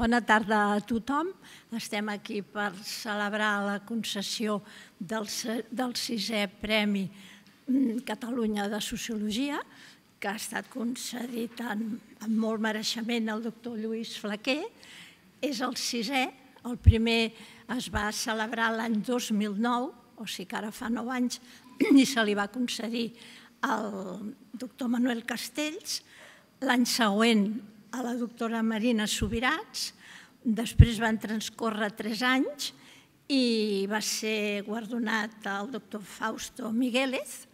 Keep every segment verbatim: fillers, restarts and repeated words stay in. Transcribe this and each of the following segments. Bona tarda a tothom. Estem aquí per celebrar la concessió del sisè Premi Catalunya de Sociologia, que ha estat concedit amb molt mereixement al doctor Lluís Flaquer. És el sisè, el primer es va celebrar l'any dos mil nou, o sigui que ara fa nou anys, i se li va concedir al doctor Manuel Castells, l'any següent a la doctora Marina Sobirats, després van transcórrer tres anys i va ser guardonat el doctor Fausto Miguélez,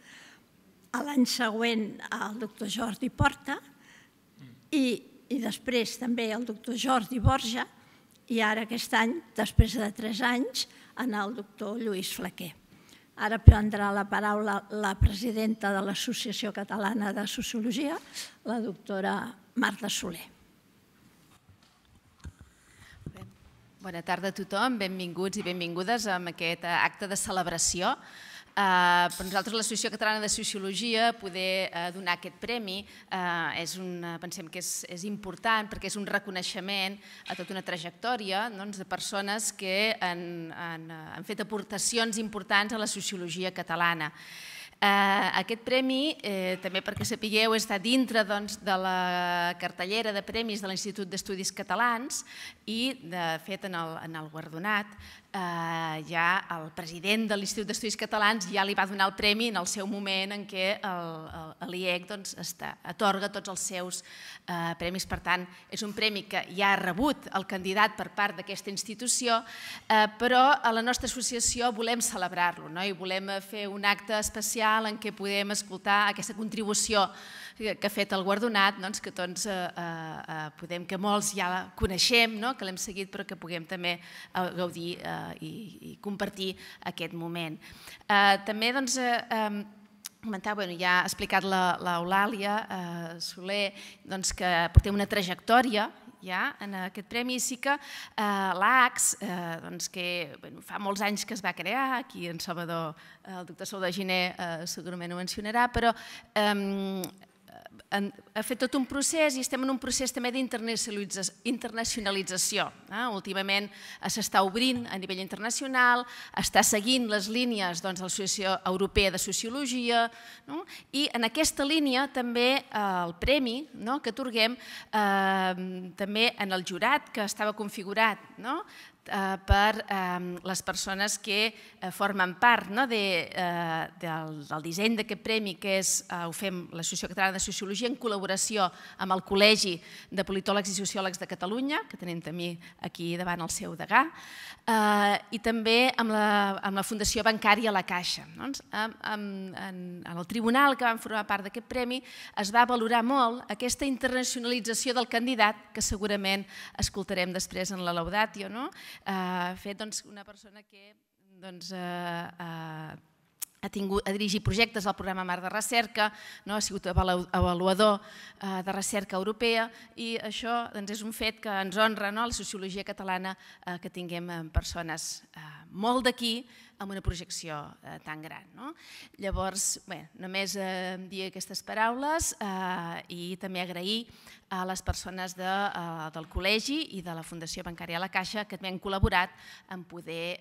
l'any següent el doctor Jordi Porta i després també el doctor Jordi Borja i ara aquest any, després de tres anys, el doctor Lluís Flaquer. Ara prendrà la paraula la presidenta de l'Associació Catalana de Sociologia, la doctora Marta Soler. Bona tarda a tothom, benvinguts i benvingudes a aquest acte de celebració. Per nosaltres, l'Associació Catalana de Sociologia, poder donar aquest premi pensem que és important perquè és un reconeixement a tota una trajectòria de persones que han fet aportacions importants a la sociologia catalana. Aquest premi, també perquè sapigueu, està dintre de la cartellera de premis de l'Institut d'Estudis Catalans i, de fet, en el guardonat, ja el president de l'Institut d'Estudis Catalans ja li va donar el premi en el seu moment en què l'I E C atorga tots els seus premis. Per tant, és un premi que ja ha rebut el candidat per part d'aquesta institució, però a la nostra associació volem celebrar-lo i volem fer un acte especial en què podem escoltar aquesta contribució que ha fet el guardonat, que tots podem, que molts ja la coneixem, que l'hem seguit, però que puguem també gaudir i compartir aquest moment. També doncs ja ha explicat l'Eulàlia Soler que portem una trajectòria en aquest premi. Sí que l'A C S, que fa molts anys que es va crear, aquí el doctor Salvador Giner segurament ho mencionarà, però ha fet tot un procés i estem en un procés també d'internacionalització. Últimament s'està obrint a nivell internacional, està seguint les línies de l'Associació Europea de Sociologia i en aquesta línia també el premi que atorguem també en el jurat que estava configurat per les persones que formen part del disseny d'aquest premi que ho fem l'Associació Catalana de Sociologia en col·laboració amb el Col·legi de Politòlegs i Sociòlegs de Catalunya, que tenim també aquí davant el seu degà, i també amb la Fundació Bancària La Caixa. En el tribunal que van formar part d'aquest premi es va valorar molt aquesta internacionalització del candidat que segurament escoltarem després en la laudatio, fet una persona que ha dirigit projectes al programa Mar de Recerca, ha sigut avaluador de recerca europea i això és un fet que ens honra a la sociologia catalana que tinguem persones molt d'aquí amb una projecció tan gran. Llavors, només dir aquestes paraules i també agrair a les persones del col·legi i de la Fundació Bancària La Caixa que també han col·laborat en poder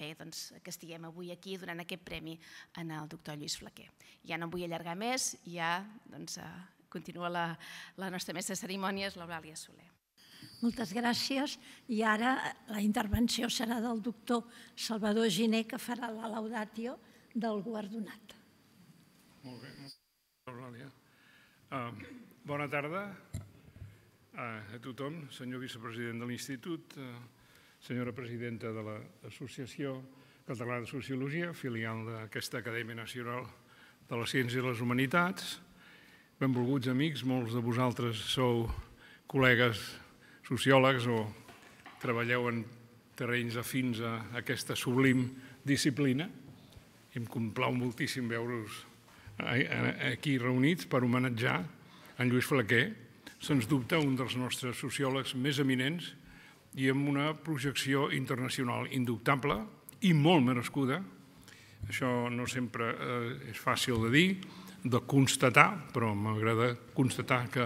fer que estiguem avui aquí donant aquest premi al doctor Lluís Flaquer. Ja no em vull allargar més, ja continua la nostra mestra de cerimònies, l'Auràlia Soler. Moltes gràcies. I ara la intervenció serà del doctor Salvador Giner, que farà la laudatio del guardonat. Molt bé, Auràlia. Bona tarda a tothom, senyor vicepresident de l'Institut, senyora presidenta de l'Associació Catalana de Sociologia, filial d'aquesta Acadèmia Nacional de les Ciències i les Humanitats. Benvolguts amics, molts de vosaltres sou col·legues sociòlegs o treballeu en terrenys afins a aquesta sublim disciplina. Em complau moltíssim veure-us aquí reunits per homenatjar en Lluís Flaquer, sens dubte un dels nostres sociòlegs més eminents i amb una projecció internacional indubtable i molt merescuda. Això no sempre és fàcil de dir, de constatar, però m'agrada constatar que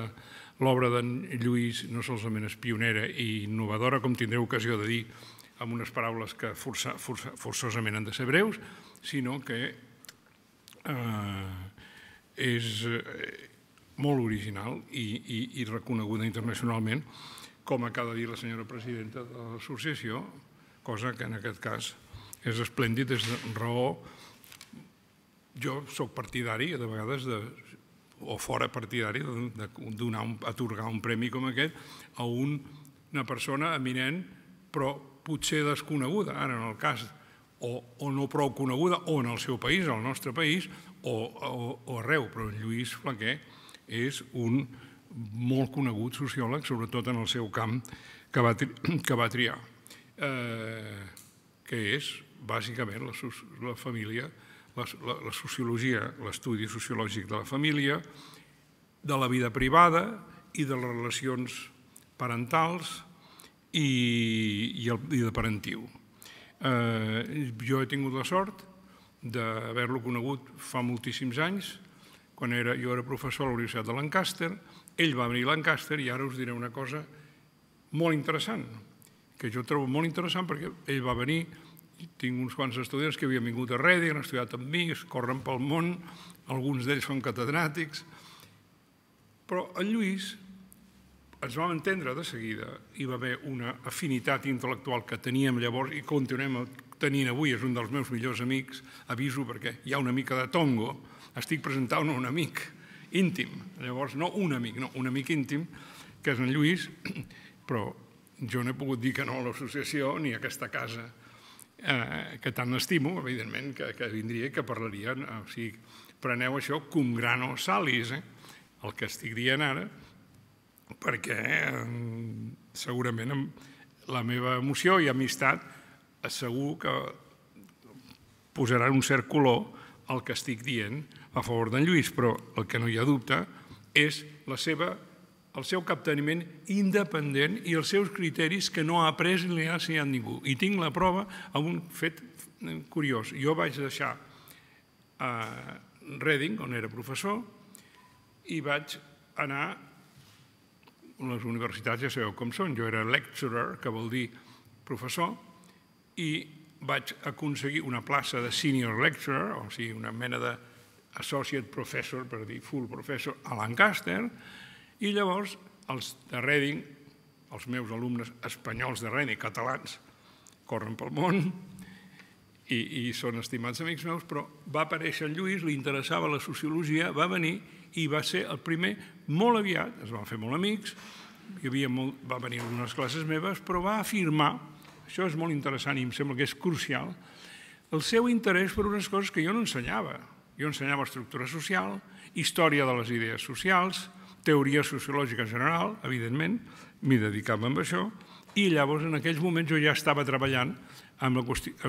l'obra d'en Lluís no solament és pionera i innovadora, com tindré ocasió de dir amb unes paraules que forçosament han de ser breus, sinó que és molt original i reconeguda internacionalment, com acaba de dir la senyora presidenta de l'associació, cosa que en aquest cas és esplèndid, és raó. Jo soc partidari, de vegades, o fora partidari, d'atorgar un premi com aquest a una persona eminent, però potser desconeguda, ara en el cas, o no prou coneguda, o en el seu país, en el nostre país, o arreu. Però Lluís Flaquer és un molt conegut sociòleg, sobretot en el seu camp que va triar, que és, bàsicament, la família, la sociologia, l'estudi sociològic de la família, de la vida privada i de les relacions parentals i de parentiu. Jo he tingut la sort d'haver-lo conegut fa moltíssims anys, quan jo era professor a la Universitat de Lancaster, ell va venir a Lancaster i ara us diré una cosa molt interessant, que jo trobo molt interessant perquè ell va venir. Tinc uns quants estudiants que havien vingut a Reading, han estudiat amb mi, es corren pel món, alguns d'ells són catedràtics, però en Lluís ens vam entendre de seguida, hi va haver una afinitat intel·lectual que teníem llavors i continuem tenint avui, és un dels meus millors amics, aviso perquè hi ha una mica de tongo, estic presentant un amic íntim, llavors no un amic, no, un amic íntim, que és en Lluís, però jo no he pogut dir que no a l'associació ni a aquesta casa, que tant l'estimo, evidentment, que vindria i que parlaria. O sigui, preneu això com grano salis, el que estic dient ara, perquè segurament amb la meva emoció i amistat segur que posaran un cert color al que estic dient a favor d'en Lluís, però el que no hi ha dubte és el seu capteniment independent i els seus criteris que no ha après ni ha ensenyat ningú. I tinc la prova amb un fet curiós. Jo vaig deixar a Reading, on era professor, i vaig anar a les universitats, ja sabeu com són, jo era lecturer, que vol dir professor, i vaig aconseguir una plaça de senior lecturer, o sigui, una mena d'associate professor, per dir full professor, a Lancaster, i llavors els de Reading, els meus alumnes espanyols de Reading, catalans, corren pel món i són estimats amics meus, però va aparèixer en Lluís, li interessava la sociologia, va venir i va ser el primer, molt aviat, es van fer molt amics, va venir a algunes classes meves, però va afirmar, això és molt interessant i em sembla que és crucial, el seu interès per unes coses que jo no ensenyava. Jo ensenyava estructura social, història de les idees socials, teoria sociològica en general, evidentment, m'hi dedicava amb això, i llavors en aquells moments jo ja estava treballant amb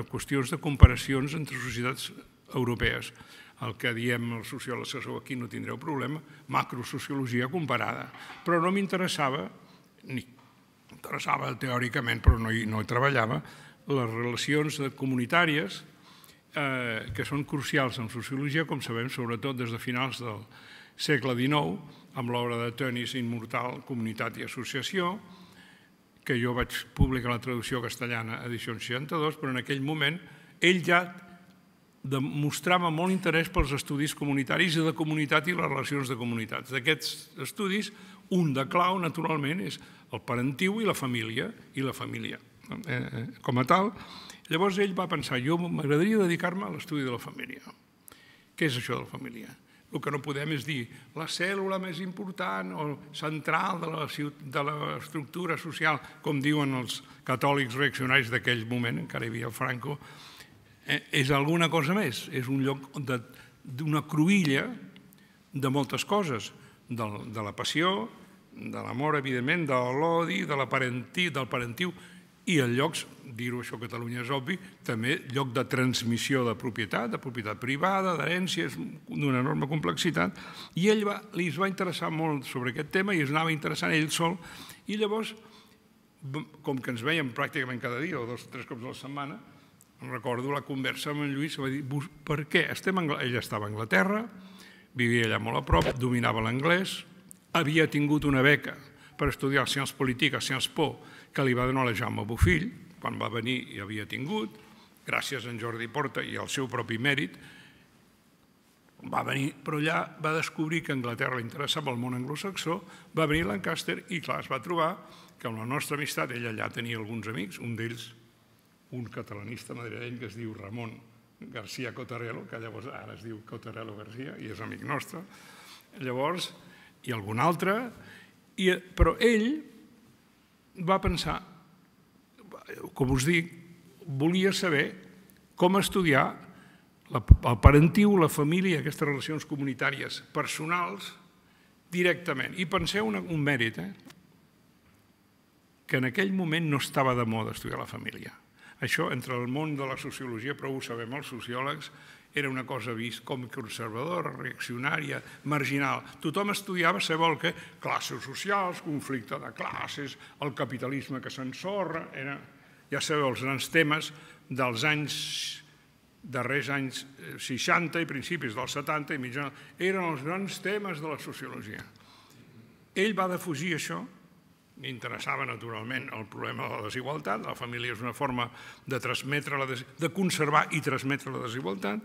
qüestions de comparacions entre societats europees, el que diem els sociòlegs que sou aquí no tindreu problema, macrosociologia comparada, però no m'interessava, ni m'interessava teòricament, però no hi treballava, les relacions comunitàries que són crucials en sociologia, com sabem, sobretot des de finals del segle dinou, amb l'obra de Tönnies, Immortal, Comunitat i Associació, que jo vaig publicar la traducció castellana, edició seixanta-dos, però en aquell moment ell ja demostrava molt interès pels estudis comunitaris i de comunitat i les relacions de comunitats. D'aquests estudis, un de clau, naturalment, és el parentiu i la família, i la família com a tal. Llavors ell va pensar, jo m'agradaria dedicar-me a l'estudi de la família. Què és això de la família? El que no podem és dir la cèl·lula més important o central de l'estructura social, com diuen els catòlics reaccionaris d'aquell moment, encara hi havia el Franco, és alguna cosa més, és un lloc d'una cruïlla de moltes coses, de la passió, de l'amor, evidentment, de l'odi, del parentiu, i en llocs, dir-ho això a Catalunya és obvi, també lloc de transmissió de propietat, de propietat privada, d'herències, d'una enorme complexitat, i ell li es va interessar molt sobre aquest tema i es anava interessant ell sol, i llavors, com que ens veiem pràcticament cada dia o dos o tres cops a la setmana, em recordo la conversa amb en Lluís, va dir, per què? Ell estava a Anglaterra, vivia allà molt a prop, dominava l'anglès, havia tingut una beca per estudiar Ciències Polítiques, Ciències Po, que li va donar la Jaume Bofill, quan va venir hi havia tingut, gràcies a en Jordi Porta i al seu propi mèrit, va venir, però allà va descobrir que Anglaterra interessava el món anglosaxó, va venir a Lancaster i, clar, es va trobar que amb la nostra amistat ell allà tenia alguns amics, un d'ells, un catalanista madrileny que es diu Ramón García Cotarelo, que llavors ara es diu Cotarelo García i és amic nostre, llavors, i algun altre, però ell va pensar, com us dic, volia saber com estudiar el parentiu, la família, aquestes relacions comunitàries personals directament. I penseu un mèrit, que en aquell moment no estava de moda estudiar la família. Això, entre el món de la sociologia, però ho sabem els sociòlegs, era una cosa vist com conservadora, reaccionària, marginal. Tothom estudiava saber què? Classes socials, conflicte de classes, el capitalisme que s'ensorra, ja sabeu els grans temes dels anys darrers anys seixanta i principis dels setanta i mitjana, eren els grans temes de la sociologia. Ell va defugir això, interessava naturalment el problema de la desigualtat, la família és una forma de transmetre, de conservar i transmetre la desigualtat.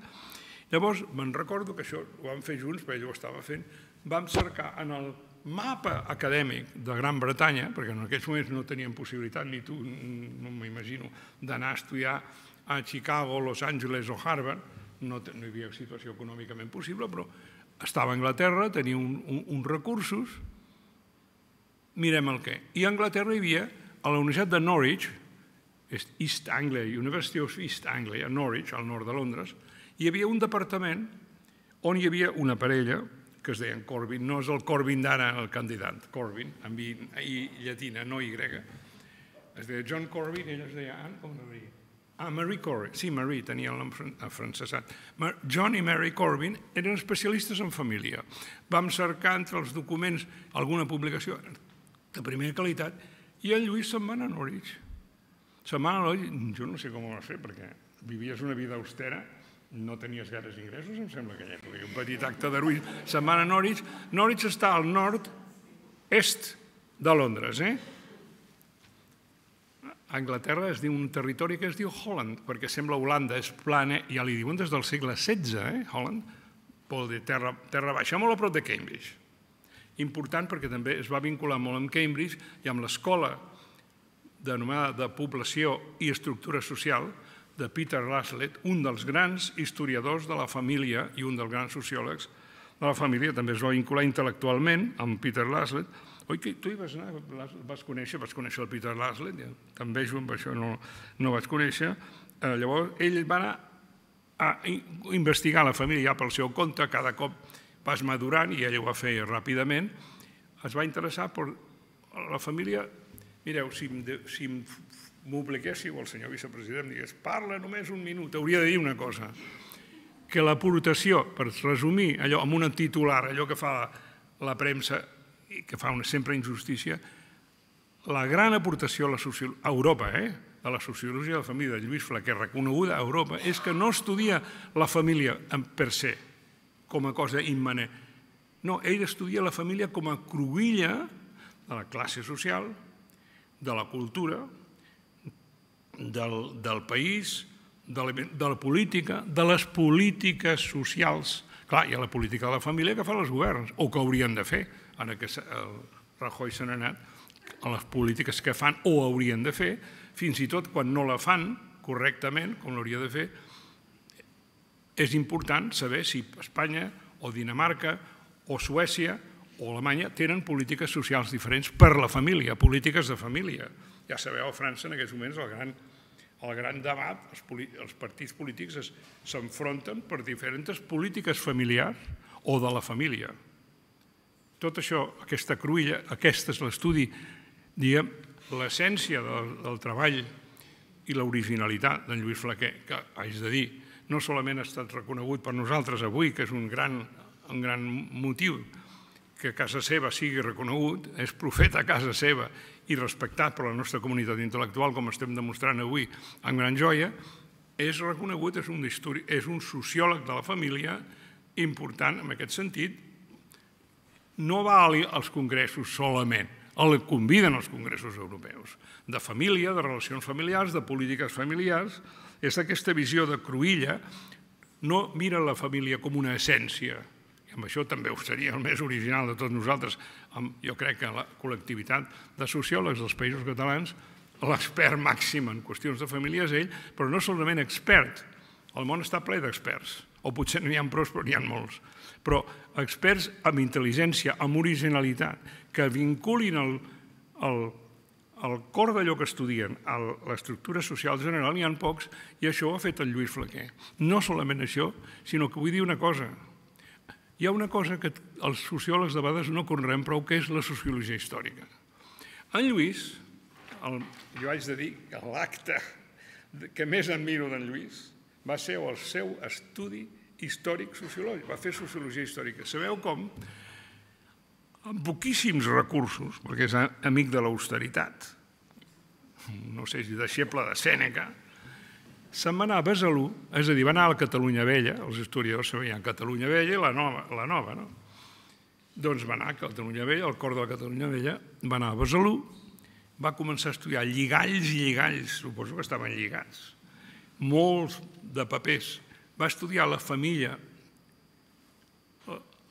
Llavors, me'n recordo que això ho vam fer junts, perquè jo ho estava fent, vam cercar en el mapa acadèmic de Gran Bretanya, perquè en aquells moments no teníem possibilitat, ni tu, no m'imagino, d'anar a estudiar a Chicago, Los Angeles o Harvard, no hi havia situació econòmicament possible, però estava a Anglaterra, tenia uns recursos, mirem el què. I a Anglaterra hi havia, a la Universitat de Norwich, East Anglia, University of East Anglia, a Norwich, al nord de Londres, hi havia un departament on hi havia una parella que es deien Corbin, no és el Corbin d'ara el candidat, Corbin, amb i llatina, no i grega, es deia John Corbin, ella es deia Anne o Marie? Ah, Marie Corbin, sí, Marie, tenia el nom afrancesat. John i Marie Corbin eren especialistes en família. Vam cercar entre els documents alguna publicació de primera qualitat i el Lluís se'n va anar a Norwich. Se'n va anar a Norwich, jo no sé com ho va fer, perquè vivies una vida austera, no tenies gaires ingressos, em sembla que hi havia un petit acte d'heroisme. Se'n va anar a Norwich. Norwich està al nord-est de Londres, eh? A Anglaterra es diu un territori que es diu Holland, perquè sembla Holanda, és plana, ja li diuen des del segle setze, eh, Holland, vol dir terra baixa, molt a prop de Cambridge. Important perquè també es va vincular molt amb Cambridge i amb l'escola denominada de població i estructura social de Peter Laslett, un dels grans historiadors de la família i un dels grans sociòlegs de la família, també es va vincular intel·lectualment amb Peter Laslett. Oi que tu hi vas anar, vas conèixer, vas conèixer el Peter Laslett, també jo amb això no vaig conèixer. Llavors ell va anar a investigar la família ja pel seu compte, cada cop vas madurant, i ell ho va fer ràpidament, es va interessar per la família. Mireu, si m'obliguéssiu, el senyor vicepresident digués, parla només un minut, hauria de dir una cosa, que l'aportació, per resumir allò amb una titular, allò que fa la premsa, que fa sempre injustícia, la gran aportació a Europa, a la sociologia de la família de Lluís Flaquer, reconeguda a Europa, és que no estudia la família per se, com a cosa immanent. No, ell estudia la família com a cruïlla de la classe social, de la cultura, del país, de la política, de les polítiques socials. Clar, hi ha la política de la família que fan els governs, o que haurien de fer, ara que el Rajoy se n'ha anat, les polítiques que fan o haurien de fer, fins i tot quan no la fan correctament, com l'hauria de fer. És important saber si Espanya o Dinamarca o Suècia o Alemanya tenen polítiques socials diferents per la família, polítiques de família. Ja sabeu, a França en aquests moments el gran debat, els partits polítics s'enfronten per diferents polítiques familiars o de la família. Tot això, aquesta cruïlla, aquest és l'estudi, diguem, l'essència del treball i l'originalitat d'en Lluís Flaquer, que haig de dir, no solament ha estat reconegut per nosaltres avui, que és un gran motiu que casa seva sigui reconegut, és profeta a casa seva i respectat per la nostra comunitat intel·lectual, com estem demostrant avui amb gran joia, és reconegut, és un sociòleg de la família important en aquest sentit, no val als congressos solament, el conviden als congressos europeus, de família, de relacions familiars, de polítiques familiars. És aquesta visió de Cruïlla, no mira la família com una essència, i amb això també ho seria el més original de tots nosaltres, jo crec que la col·lectivitat de sociòlegs dels països catalans, l'expert màxim en qüestions de família és ell, però no solament expert, el món està ple d'experts, o potser n'hi ha prou, però n'hi ha molts, però experts amb intel·ligència, amb originalitat, que vinculin el cor d'allò que estudien a l'estructura social general, n'hi ha pocs, i això ho ha fet el Lluís Flaquer. No solament això, sinó que vull dir una cosa. Hi ha una cosa que els sociòlegs de vegades no conreen prou, que és la sociologia històrica. En Lluís, jo haig de dir que l'acte que més admiro d'en Lluís va ser el seu estudi històric-sociològic, va fer sociologia històrica. Sabeu com? Amb poquíssims recursos, perquè és amic de l'austeritat, no sé si deixeble de Sèneca, se'n va anar a Besalú, és a dir, va anar a la Catalunya Vella, els historiadors sabien Catalunya Vella i la nova, no? Doncs va anar a Catalunya Vella, al cor de la Catalunya Vella, va anar a Besalú, va començar a estudiar lligalls i lligalls, suposo que estaven lligats, molts de papers. Va estudiar la família,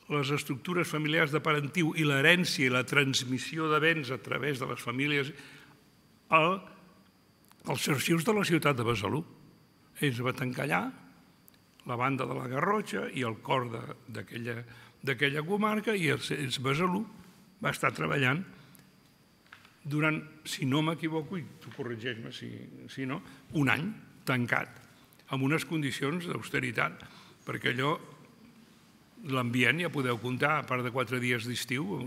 les estructures familiars de parentiu i l'herència i la transmissió de béns a través de les famílies als arxius de la ciutat de Besalú. Ells va tancar allà la banda de la Garrotxa i el cor d'aquella comarca, i els Besalú va estar treballant durant, si no m'equivoco, i tu corregeix-me si no, un any tancat, amb unes condicions d'austeritat, perquè allò, l'ambient, ja podeu comptar, a part de quatre dies d'estiu,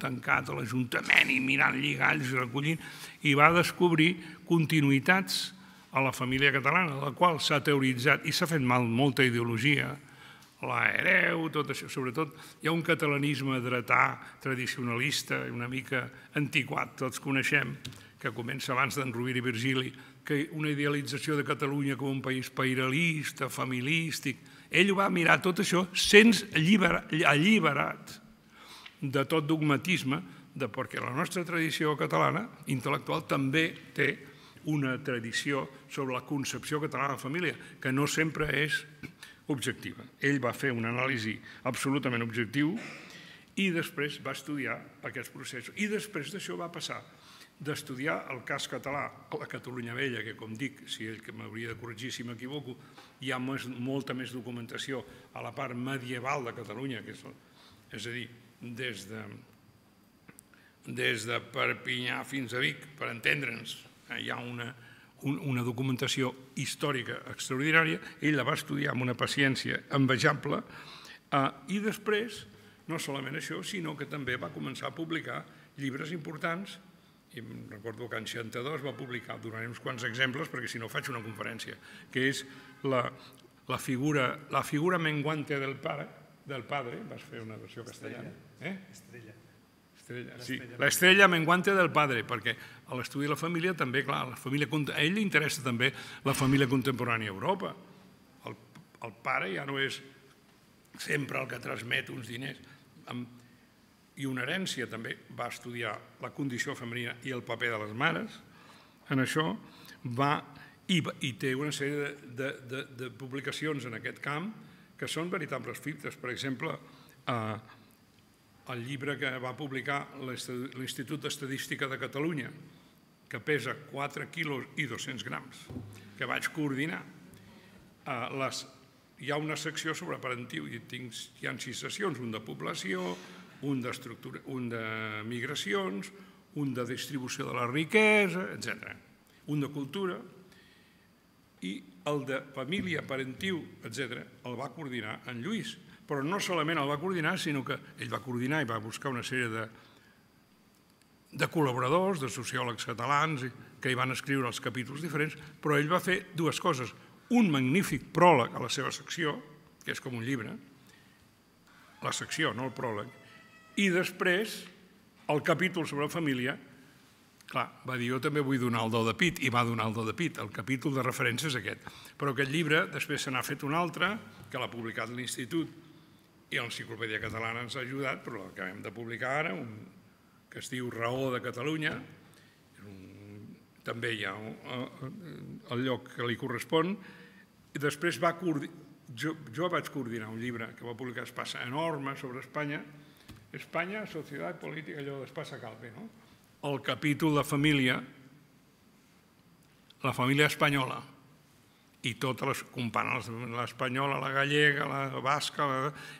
tancat a l'Ajuntament i mirant lligalls i recollint, i va descobrir continuïtats a la família catalana, de la qual s'ha teoritzat i s'ha fet mal molta ideologia, l'hereu, tot això, sobretot hi ha un catalanisme dretà, tradicionalista, una mica antiquat, tots coneixem, que comença abans d'en Rovira i Virgili, que una idealització de Catalunya com un país pairalista, familistic. Ell ho va mirar tot això sense alliberat de tot dogmatisme, perquè la nostra tradició catalana intel·lectual també té una tradició sobre la concepció catalana de família, que no sempre és objectiva. Ell va fer una anàlisi absolutament objectiu i després va estudiar aquests processos. I després d'això va passar d'estudiar el cas català a la Catalunya Vella, que com dic, si ell m'hauria de corregir si m'equivoco, hi ha molta més documentació a la part medieval de Catalunya, és a dir, des de Perpinyà fins a Vic, per entendre'ns, hi ha una documentació històrica extraordinària, ell la va estudiar amb una paciència envejable, i després, no solament això, sinó que també va començar a publicar llibres importants. I em recordo que en seixanta-dos va publicar, donaré uns quants exemples perquè si no faig una conferència, que és la figura menguante del padre, vas fer una versió castellana. Estrella. Sí, l'estrella menguante del padre, perquè a l'estudi de la família també, clar, a ell li interessa també la família contemporània a Europa. El pare ja no és sempre el que transmet uns diners. I una herència, també va estudiar la condició femenina i el paper de les mares. En això va, i té una sèrie de publicacions en aquest camp que són veritables fites. Per exemple, el llibre que va publicar l'Institut d'Estadística de Catalunya, que pesa quatre quilos i dos-cents grams, que vaig coordinar. Hi ha una secció sobre parentiu i hi ha sis sessions, un de població, un de migracions, un de distribució de la riquesa, etcètera, un de cultura, i el de família, parentiu, etcètera, el va coordinar en Lluís. Però no solament el va coordinar, sinó que ell va coordinar i va buscar una sèrie de col·laboradors, de sociòlegs catalans, que hi van escriure els capítols diferents, però ell va fer dues coses. Un magnífic pròleg a la seva secció, que és com un llibre, la secció, no el pròleg, i després, el capítol sobre la família, clar, va dir, jo també vull donar el do de pit, i va donar el do de pit, el capítol de referència és aquest. Però aquest llibre, després se n'ha fet un altre, que l'ha publicat l'Institut, i l'Enciclopèdia Catalana ens ha ajudat, però l'acabem de publicar ara, que es diu Raó de Catalunya. També hi ha el lloc que li correspon. I després va coordinar... Jo vaig coordinar un llibre que va publicar Espasa, enorme, sobre Espanya. Espanya, societat, política, allò d'Espasa Calpe, no? El capítol de família, la família espanyola, i totes les companes, l'espanyola, la gallega, la basca,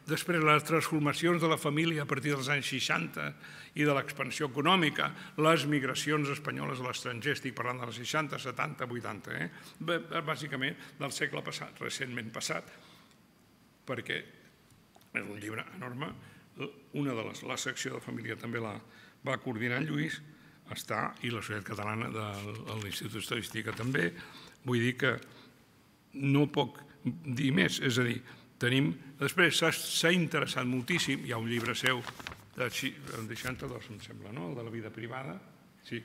després les transformacions de la família a partir dels anys seixanta i de l'expansió econòmica, les migracions espanyoles a l'estranger, estic parlant dels seixanta, setanta, vuitanta, bàsicament del segle passat, recentment passat, perquè és un llibre enorme. Una de les, la secció de família també la va coordinar en Lluís, està, i la Societat Catalana de l'Institut d'Estadística també. Vull dir que no puc dir més, és a dir, tenim... Després s'ha interessat moltíssim, hi ha un llibre seu de seixanta-dos, em sembla, no?, el de la vida privada, sí,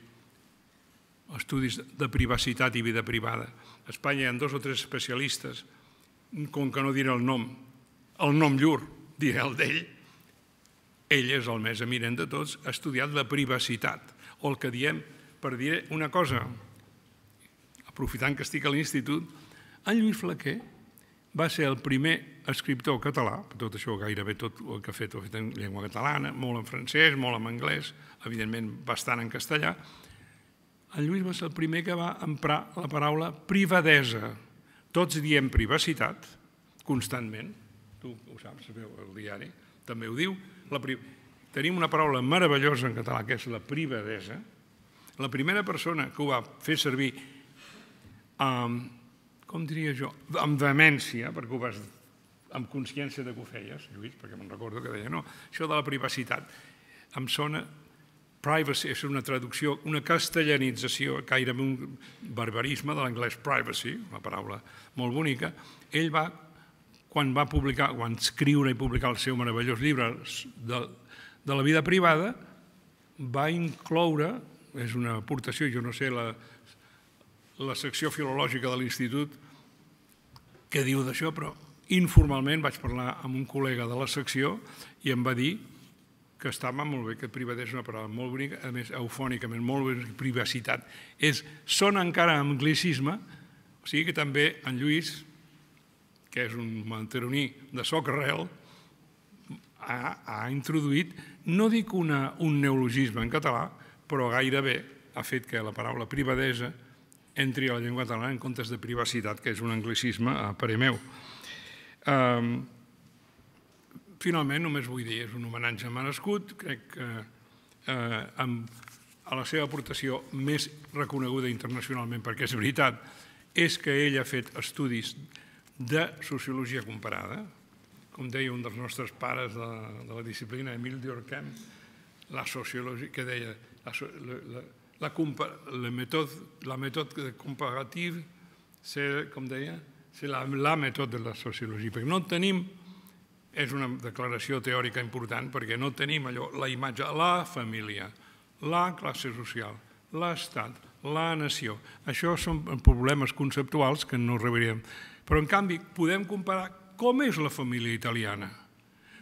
estudis de privacitat i vida privada. A Espanya hi ha dos o tres especialistes, com que no diré el nom, el nom llur, diré el d'ell, ell és el més eminent de tots, ha estudiat la privacitat, o el que diem, per dir una cosa, aprofitant que estic a l'institut, en Lluís Flaquer va ser el primer escriptor català, tot això gairebé tot el que ha fet ho ha fet en llengua catalana, molt en francès, molt en anglès, evidentment bastant en castellà. En Lluís va ser el primer que va emprar la paraula privadesa. Tots diem privacitat, constantment, tu ho saps, el diari també ho diu. Tenim una paraula meravellosa en català que és la privadesa. La primera persona que ho va fer servir amb... com diria jo, amb vehemència, perquè ho vas amb consciència de que ho feies, Lluís, perquè me'n recordo que deia, no, això de la privacitat, em sona, privacy, és una traducció, una castellanització, gairebé un barbarisme de l'anglès privacy, una paraula molt bonica. Ell va, quan va publicar, quan escriure i publicar el seu meravellós llibre de la vida privada, va incloure, és una aportació, jo no sé, la... la secció filològica de l'Institut que diu d'això, però informalment vaig parlar amb un col·lega de la secció i em va dir que estava molt bé, que privadesa és una paraula molt bonica, a més eufònicament, molt bé, privacitat. Sona encara anglicisme, o sigui que també en Lluís, que és un manteroní de soc real, ha introduït, no dic un neologisme en català, però gairebé ha fet que la paraula privadesa entri a la llengua catalana en comptes de privacitat, que és un anglicisme a parer meu. Finalment, només vull dir, és un homenatge a merescut, crec que a la seva aportació més reconeguda internacionalment, perquè és veritat, és que ell ha fet estudis de sociologia comparada, com deia un dels nostres pares de la disciplina, Émile Durkheim, la sociologia, que deia... La mètode comparativa, com deia, és la mètode de la sociologia. Perquè no tenim, és una declaració teòrica important, perquè no tenim allò, la imatge, la família, la classe social, l'estat, la nació. Això són problemes conceptuals que no rebrem. Però, en canvi, podem comparar com és la família italiana,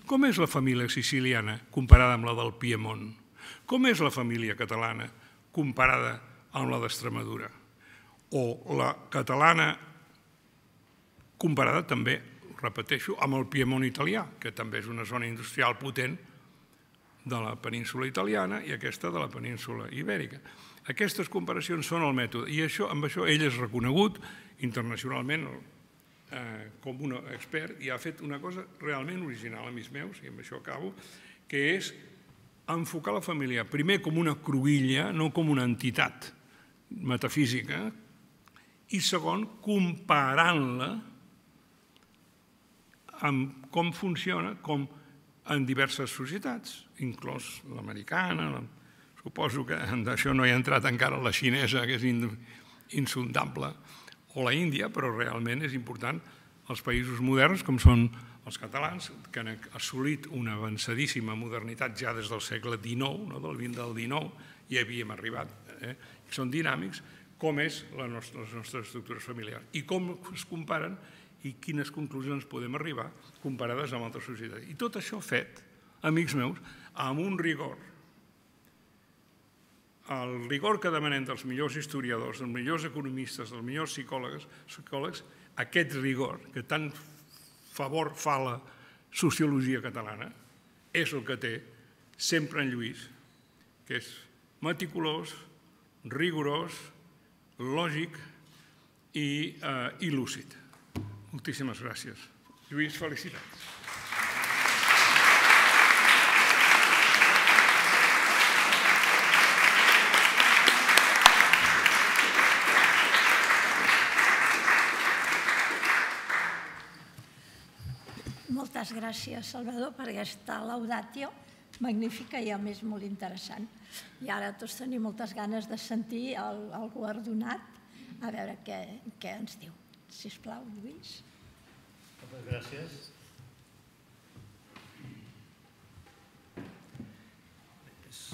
com és la família siciliana comparada amb la del Piemont, com és la família catalana comparada amb la d'Extremadura, o la catalana comparada també, repeteixo, amb el Piemont italià, que també és una zona industrial potent de la península italiana i aquesta de la península ibèrica. Aquestes comparacions són el mètode, i amb això ell és reconegut internacionalment com un expert i ha fet una cosa realment original, amics meus, i amb això acabo, que és enfocar la família primer com una cruïlla, no com una entitat metafísica, i segon, comparant-la amb com funciona en diverses societats, inclòs l'americana, suposo que d'això no hi ha entrat encara la xinesa, que és insondable, o la Índia, però realment és important els països moderns, com són els catalans, que han assolit una avançadíssima modernitat ja des del segle dinou, del vint al dinou, i havíem arribat. Són dinàmics com és les nostres estructures familiars i com es comparen i quines conclusions podem arribar comparades amb altres societats. I tot això fet, amics meus, amb un rigor. El rigor que demanem dels millors historiadors, dels millors economistes, dels millors psicòlegs, aquest rigor que tant favor fa la sociologia catalana, és el que té sempre en Lluís, que és meticulós, rigorós, lògic i lúcid. Moltíssimes gràcies. Lluís, felicitats. Moltes gràcies, Salvador, per aquesta laudatio magnífica i, a més, molt interessant. I ara tots tenim moltes ganes de sentir el guardonat, a veure què ens diu. Sisplau, Lluís. Moltes gràcies.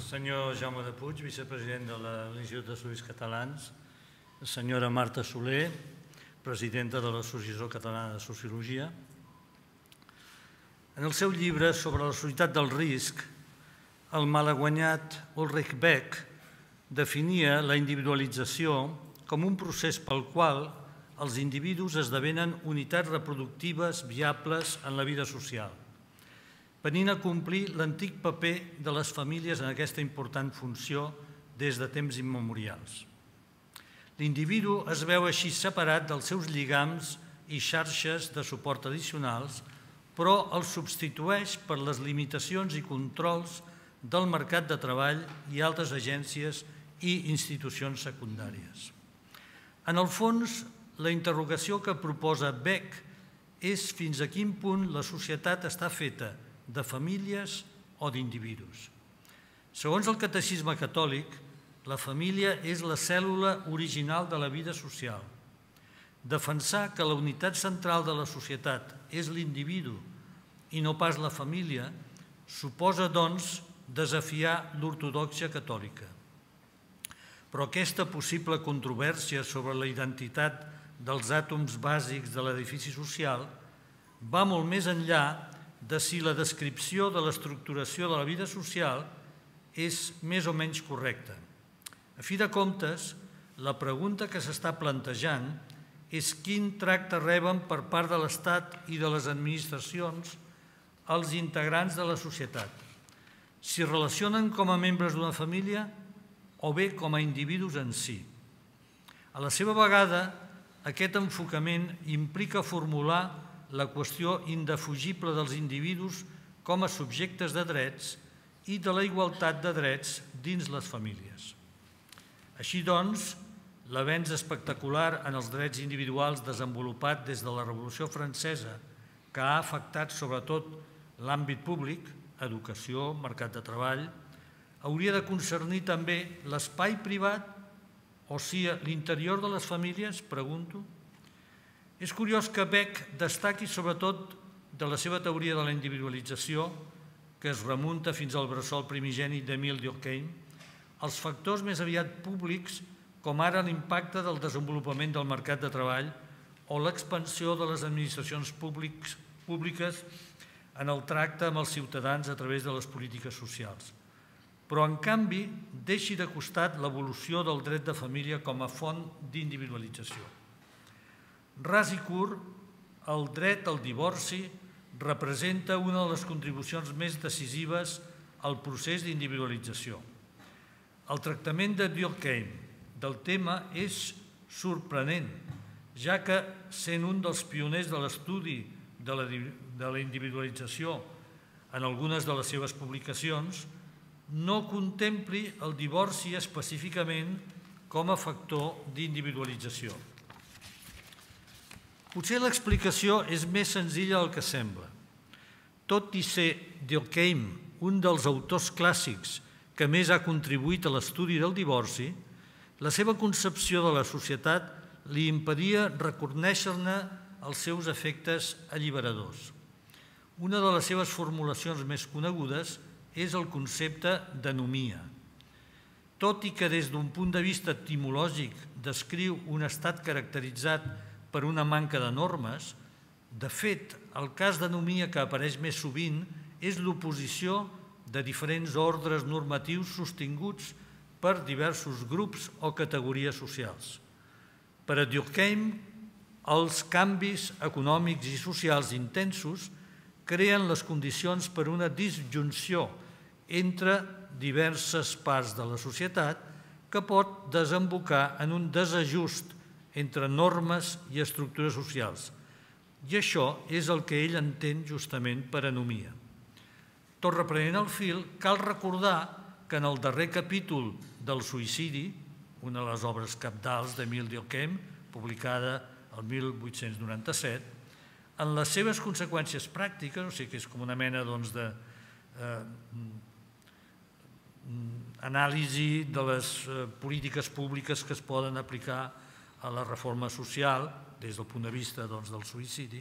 Senyor Jaume de Puig, vicepresident de l'Institut d'Estudis Catalans, senyora Marta Soler, presidenta de l'Associació Catalana de Sociologia. En el seu llibre sobre la societat del risc, el malaguanyat Ulrich Beck definia la individualització com un procés pel qual els individus esdevenen unitats reproductives viables en la vida social, venint a complir l'antic paper de les famílies en aquesta important funció des de temps immemorials. L'individu es veu així separat dels seus lligams i xarxes de suport addicionals, però els substitueix per les limitacions i controls del mercat de treball i altres agències i institucions secundàries. En el fons, la interrogació que proposa Beck és fins a quin punt la societat està feta de famílies o d'individus. Segons el catecisme catòlic, la família és la cèl·lula original de la vida social. Defensar que la unitat central de la societat és l'individu i no pas la família suposa, doncs, desafiar l'ortodòxia catòlica. Però aquesta possible controvèrsia sobre la identitat dels àtoms bàsics de l'edifici social va molt més enllà de si la descripció de l'estructuració de la vida social és més o menys correcta. A fi de comptes, la pregunta que s'està plantejant és quin tracte reben per part de l'Estat i de les administracions els integrants de la societat. S'hi relacionen com a membres d'una família o bé com a individus en si. A la seva vegada, aquest enfocament implica formular la qüestió indefugible dels individus com a subjectes de drets i de la igualtat de drets dins les famílies. Així doncs, l'avenç espectacular en els drets individuals desenvolupat des de la Revolució Francesa, que ha afectat sobretot l'àmbit públic, educació, mercat de treball, hauria de concernir també l'espai privat o si l'interior de les famílies, pregunto. És curiós que Beck destaqui sobretot de la seva teoria de la individualització, que es remunta fins al bressol primigeni d'Émile Durkheim, els factors més aviat públics com ara l'impacte del desenvolupament del mercat de treball o l'expansió de les administracions públiques en el tracte amb els ciutadans a través de les polítiques socials. Però, en canvi, deixi de costat l'evolució del dret de família com a font d'individualització. Ras i curt, el dret al divorci representa una de les contribucions més decisives al procés d'individualització. El tractament de Durkheim del tema és sorprenent, ja que, sent un dels pioners de l'estudi de la individualització en algunes de les seves publicacions, no contempli el divorci específicament com a factor d'individualització. Potser l'explicació és més senzilla del que sembla. Tot i ser Durkheim un dels autors clàssics que més ha contribuït a l'estudi del divorci, la seva concepció de la societat li impedia reconèixer-ne els seus efectes alliberadors. Una de les seves formulacions més conegudes és el concepte d'anomia. Tot i que des d'un punt de vista etimològic descriu un estat caracteritzat per una manca de normes, De fet, el cas d'anomia que apareix més sovint és l'oposició de diferents ordres normatius sostinguts per diversos grups o categories socials. Per a Durkheim, els canvis econòmics i socials intensos creen les condicions per una disjunció entre diverses parts de la societat que pot desembocar en un desajust entre normes i estructures socials. I això és el que ell entén justament per anomia. Tot reprenent el fil, cal recordar que en el darrer capítol del suïcidi, una de les obres cabdals d'Émile Durkheim, publicada el mil vuit-cents noranta-set, en les seves conseqüències pràctiques, o sigui que és com una mena d'anàlisi de les polítiques públiques que es poden aplicar a la reforma social, des del punt de vista del suïcidi,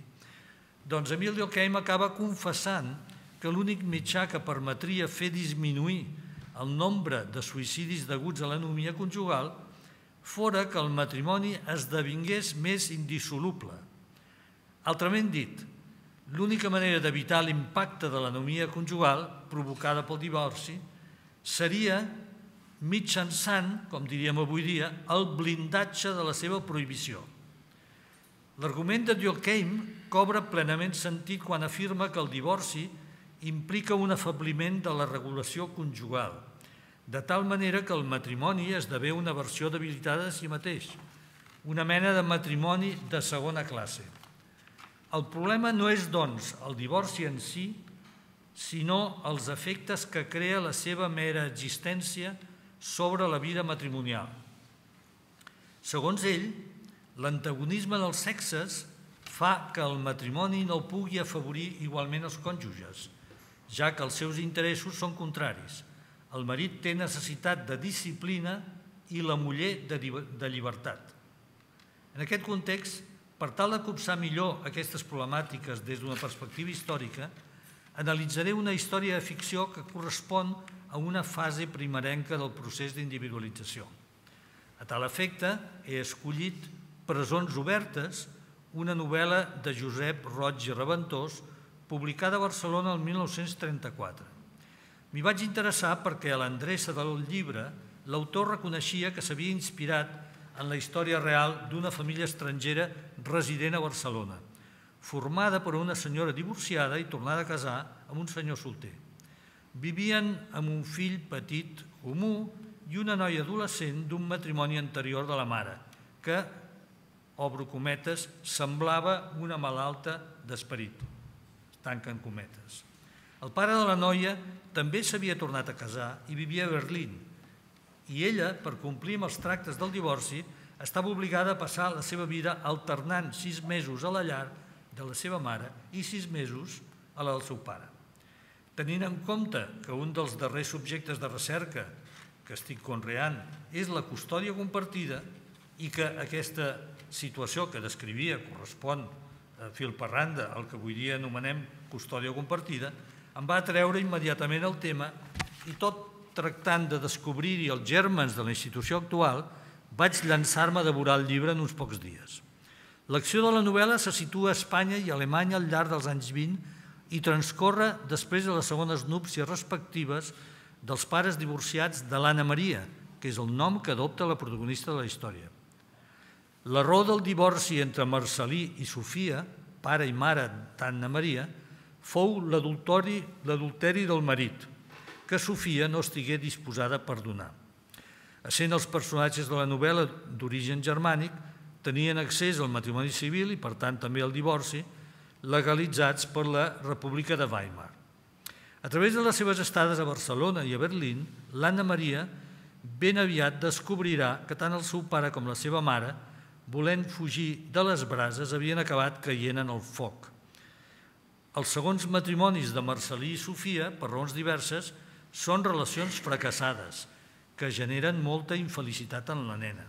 doncs Émile Durkheim acaba confessant que l'únic mitjà que permetria fer disminuir el nombre de suïcidis deguts a l'anomia conjugal fora que el matrimoni esdevingués més indissoluble. Altrament dit, l'única manera d'evitar l'impacte de l'anomia conjugal provocada pel divorci seria mitjançant, com diríem avui dia, el blindatge de la seva prohibició. L'argument de Durkheim cobra plenament sentit quan afirma que el divorci implica un afebliment de la regulació conjugal, de tal manera que el matrimoni esdevé una versió debilitada de si mateix, una mena de matrimoni de segona classe. El problema no és, doncs, el divorci en si, sinó els efectes que crea la seva mera existència sobre la vida matrimonial. Segons ell, l'antagonisme dels sexes fa que el matrimoni no pugui afavorir igualment els cònjuges, ja que els seus interessos són contraris. El marit té necessitat de disciplina i la muller de llibertat. En aquest context, per tal de copsar millor aquestes problemàtiques des d'una perspectiva històrica, analitzaré una història de ficció que correspon a una fase primerenca del procés d'individualització. A tal efecte, he escollit Presons obertes, una novel·la de Josep Roig i Reventós, publicada a Barcelona el mil nou-cents trenta-quatre. M'hi vaig interessar perquè a l'endreça del llibre l'autor reconeixia que s'havia inspirat en la història real d'una família estrangera resident a Barcelona, formada per una senyora divorciada i tornada a casar amb un senyor solter. Vivien amb un fill petit, comú, i una noia adolescent d'un matrimoni anterior de la mare, que, obro cometes, semblava una malalta d'esperit. Tanquen cometes. El pare de la noia també s'havia tornat a casar i vivia a Berlín, i ella, per complir amb els tractes del divorci, estava obligada a passar la seva vida alternant sis mesos a la llar de la seva mare i sis mesos a la del seu pare. Tenint en compte que un dels darrers subjectes de recerca que estic conreant és la custòdia compartida i que aquesta situació que descrivia correspon a fil per randa al que avui dia anomenem custòdia compartida, em va atreure immediatament el tema i, tot tractant de descobrir-hi els germans de la institució actual, vaig llançar-me a devorar el llibre en uns pocs dies. L'acció de la novel·la se situa a Espanya i Alemanya al llarg dels anys vint i transcorre després de les segones núpcies respectives dels pares divorciats de l'Anna Maria, que és el nom que adopta la protagonista de la història. L'error del divorci entre Marcel·lí i Sofia, pare i mare d'Anna Maria, fou l'adulteri del marit, que Sofia no estigué disposada a perdonar. Essent els personatges de la novel·la d'origen germànic, tenien accés al matrimoni civil i, per tant, també al divorci, legalitzats per la República de Weimar. A través de les seves estades a Barcelona i a Berlín, l'Anna Maria ben aviat descobrirà que tant el seu pare com la seva mare, volent fugir de les brases, havien acabat caient en el foc. Els segons matrimonis de Marcel·lí i Sofia, per raons diverses, són relacions fracassades, que generen molta infelicitat en la nena.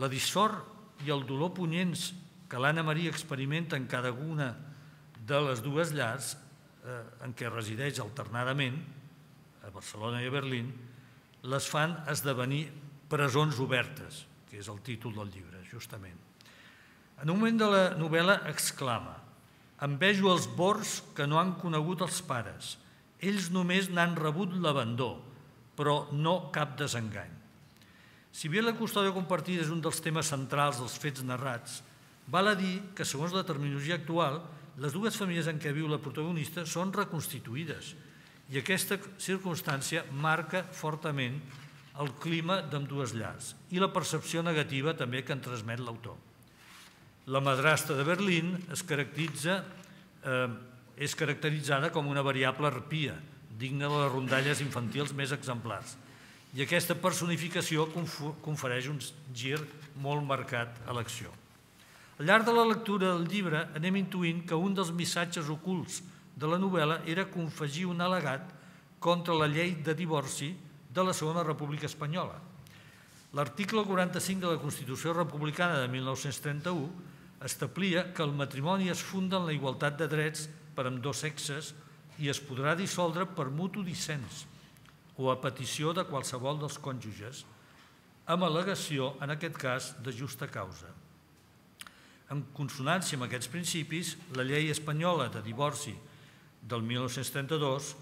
La dissort i el dolor punyents que l'Anna Maria experimenta en cada una de les dues llars en què resideix alternadament, a Barcelona i a Berlín, les fan esdevenir presons obertes, que és el títol del llibre, justament. En un moment de la novel·la exclama: Envejo els bords que no han conegut els pares. Ells només n'han rebut l'abandó, però no cap desengany. Si bé la custòdia compartida és un dels temes centrals dels fets narrats, val a dir que, segons la terminologia actual, les dues famílies en què viu la protagonista són reconstituïdes i aquesta circumstància marca fortament el clima d'ambdues llars i la percepció negativa també que en transmet l'autor. La madrastra de Berlín es caracteritza, eh, és caracteritzada com una variable arpia, digna de les rondalles infantils més exemplars, i aquesta personificació confereix un gir molt marcat a l'acció. Al llarg de la lectura del llibre anem intuint que un dels missatges ocults de la novel·la era confegir un al·legat contra la llei de divorci de la Segona República Espanyola. L'article quaranta-cinc de la Constitució Republicana de mil nou-cents trenta-u establia que el matrimoni es funda en la igualtat de drets per ambdós sexes i es podrà dissoldre per mutu dissens o a petició de qualsevol dels cònjuges, amb al·legació, en aquest cas, de justa causa. En consonància amb aquests principis, la llei espanyola de divorci del mil nou-cents trenta-dos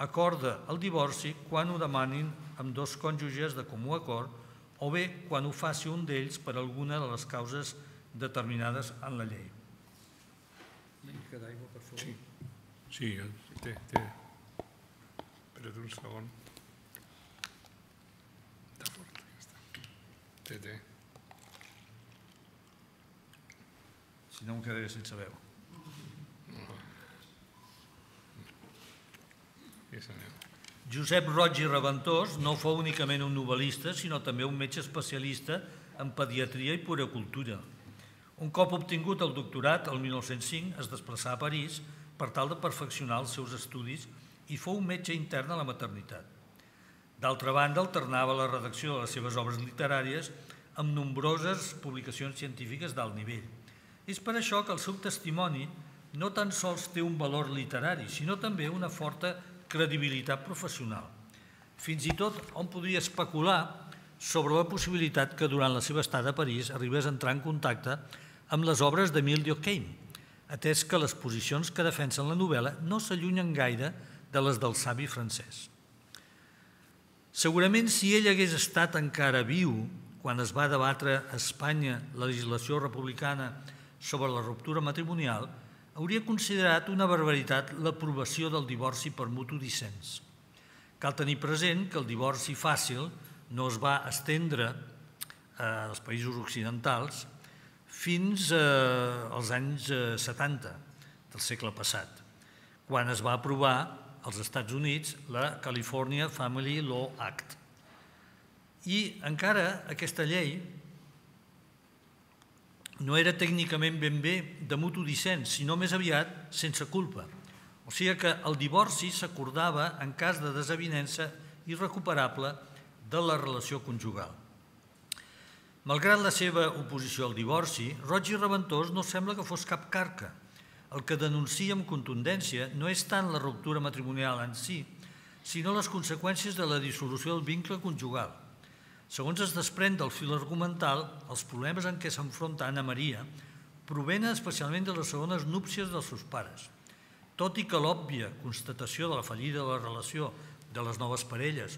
acorda el divorci quan ho demanin amb dos cònjuges de comú acord o bé quan ho faci un d'ells per alguna de les causes determinades en la llei. Sí, té, té. Espera't un segon. Està fort, ja està. Té, té. Si no em quedaré sense veu. Josep Roig i Reventós no fou únicament un novel·lista, sinó també un metge especialista en pediatria i puericultura. Un cop obtingut el doctorat, el mil nou-cents cinc, es desplaçà a París per tal de perfeccionar els seus estudis i fou metge intern a la maternitat. D'altra banda, alternava la redacció de les seves obres literàries amb nombroses publicacions científiques d'alt nivell. És per això que el seu testimoni no tan sols té un valor literari, sinó també una forta credibilitat professional. Fins i tot hom podria especular sobre la possibilitat que durant la seva estada a París arribés a entrar en contacte amb les obres d'Émile Durkheim, atès que les posicions que defensen la novel·la no s'allunyen gaire de les del savi francès. Segurament, si ell hagués estat encara viu quan es va debatre a Espanya la legislació republicana sobre la ruptura matrimonial, hauria considerat una barbaritat l'aprovació del divorci per mutu dissens. Cal tenir present que el divorci fàcil no es va estendre als països occidentals fins als anys setanta del segle passat, quan es va aprovar als Estats Units la California Family Law Act. I encara aquesta llei no era tècnicament ben bé de mutu dissens, sinó més aviat sense culpa. O sigui que el divorci s'acordava en cas de desavinença irrecuperable de la relació conjugal. Malgrat la seva oposició al divorci, Roig i Reventós no sembla que fos cap carca. El que denuncia amb contundència no és tant la ruptura matrimonial en si, sinó les conseqüències de la dissolució del vincle conjugal. Segons es desprèn del fil argumental, els problemes en què s'enfronta Anna Maria provenen especialment de les segones núpcies dels seus pares. Tot i que l'òbvia constatació de la fallida de la relació de les noves parelles,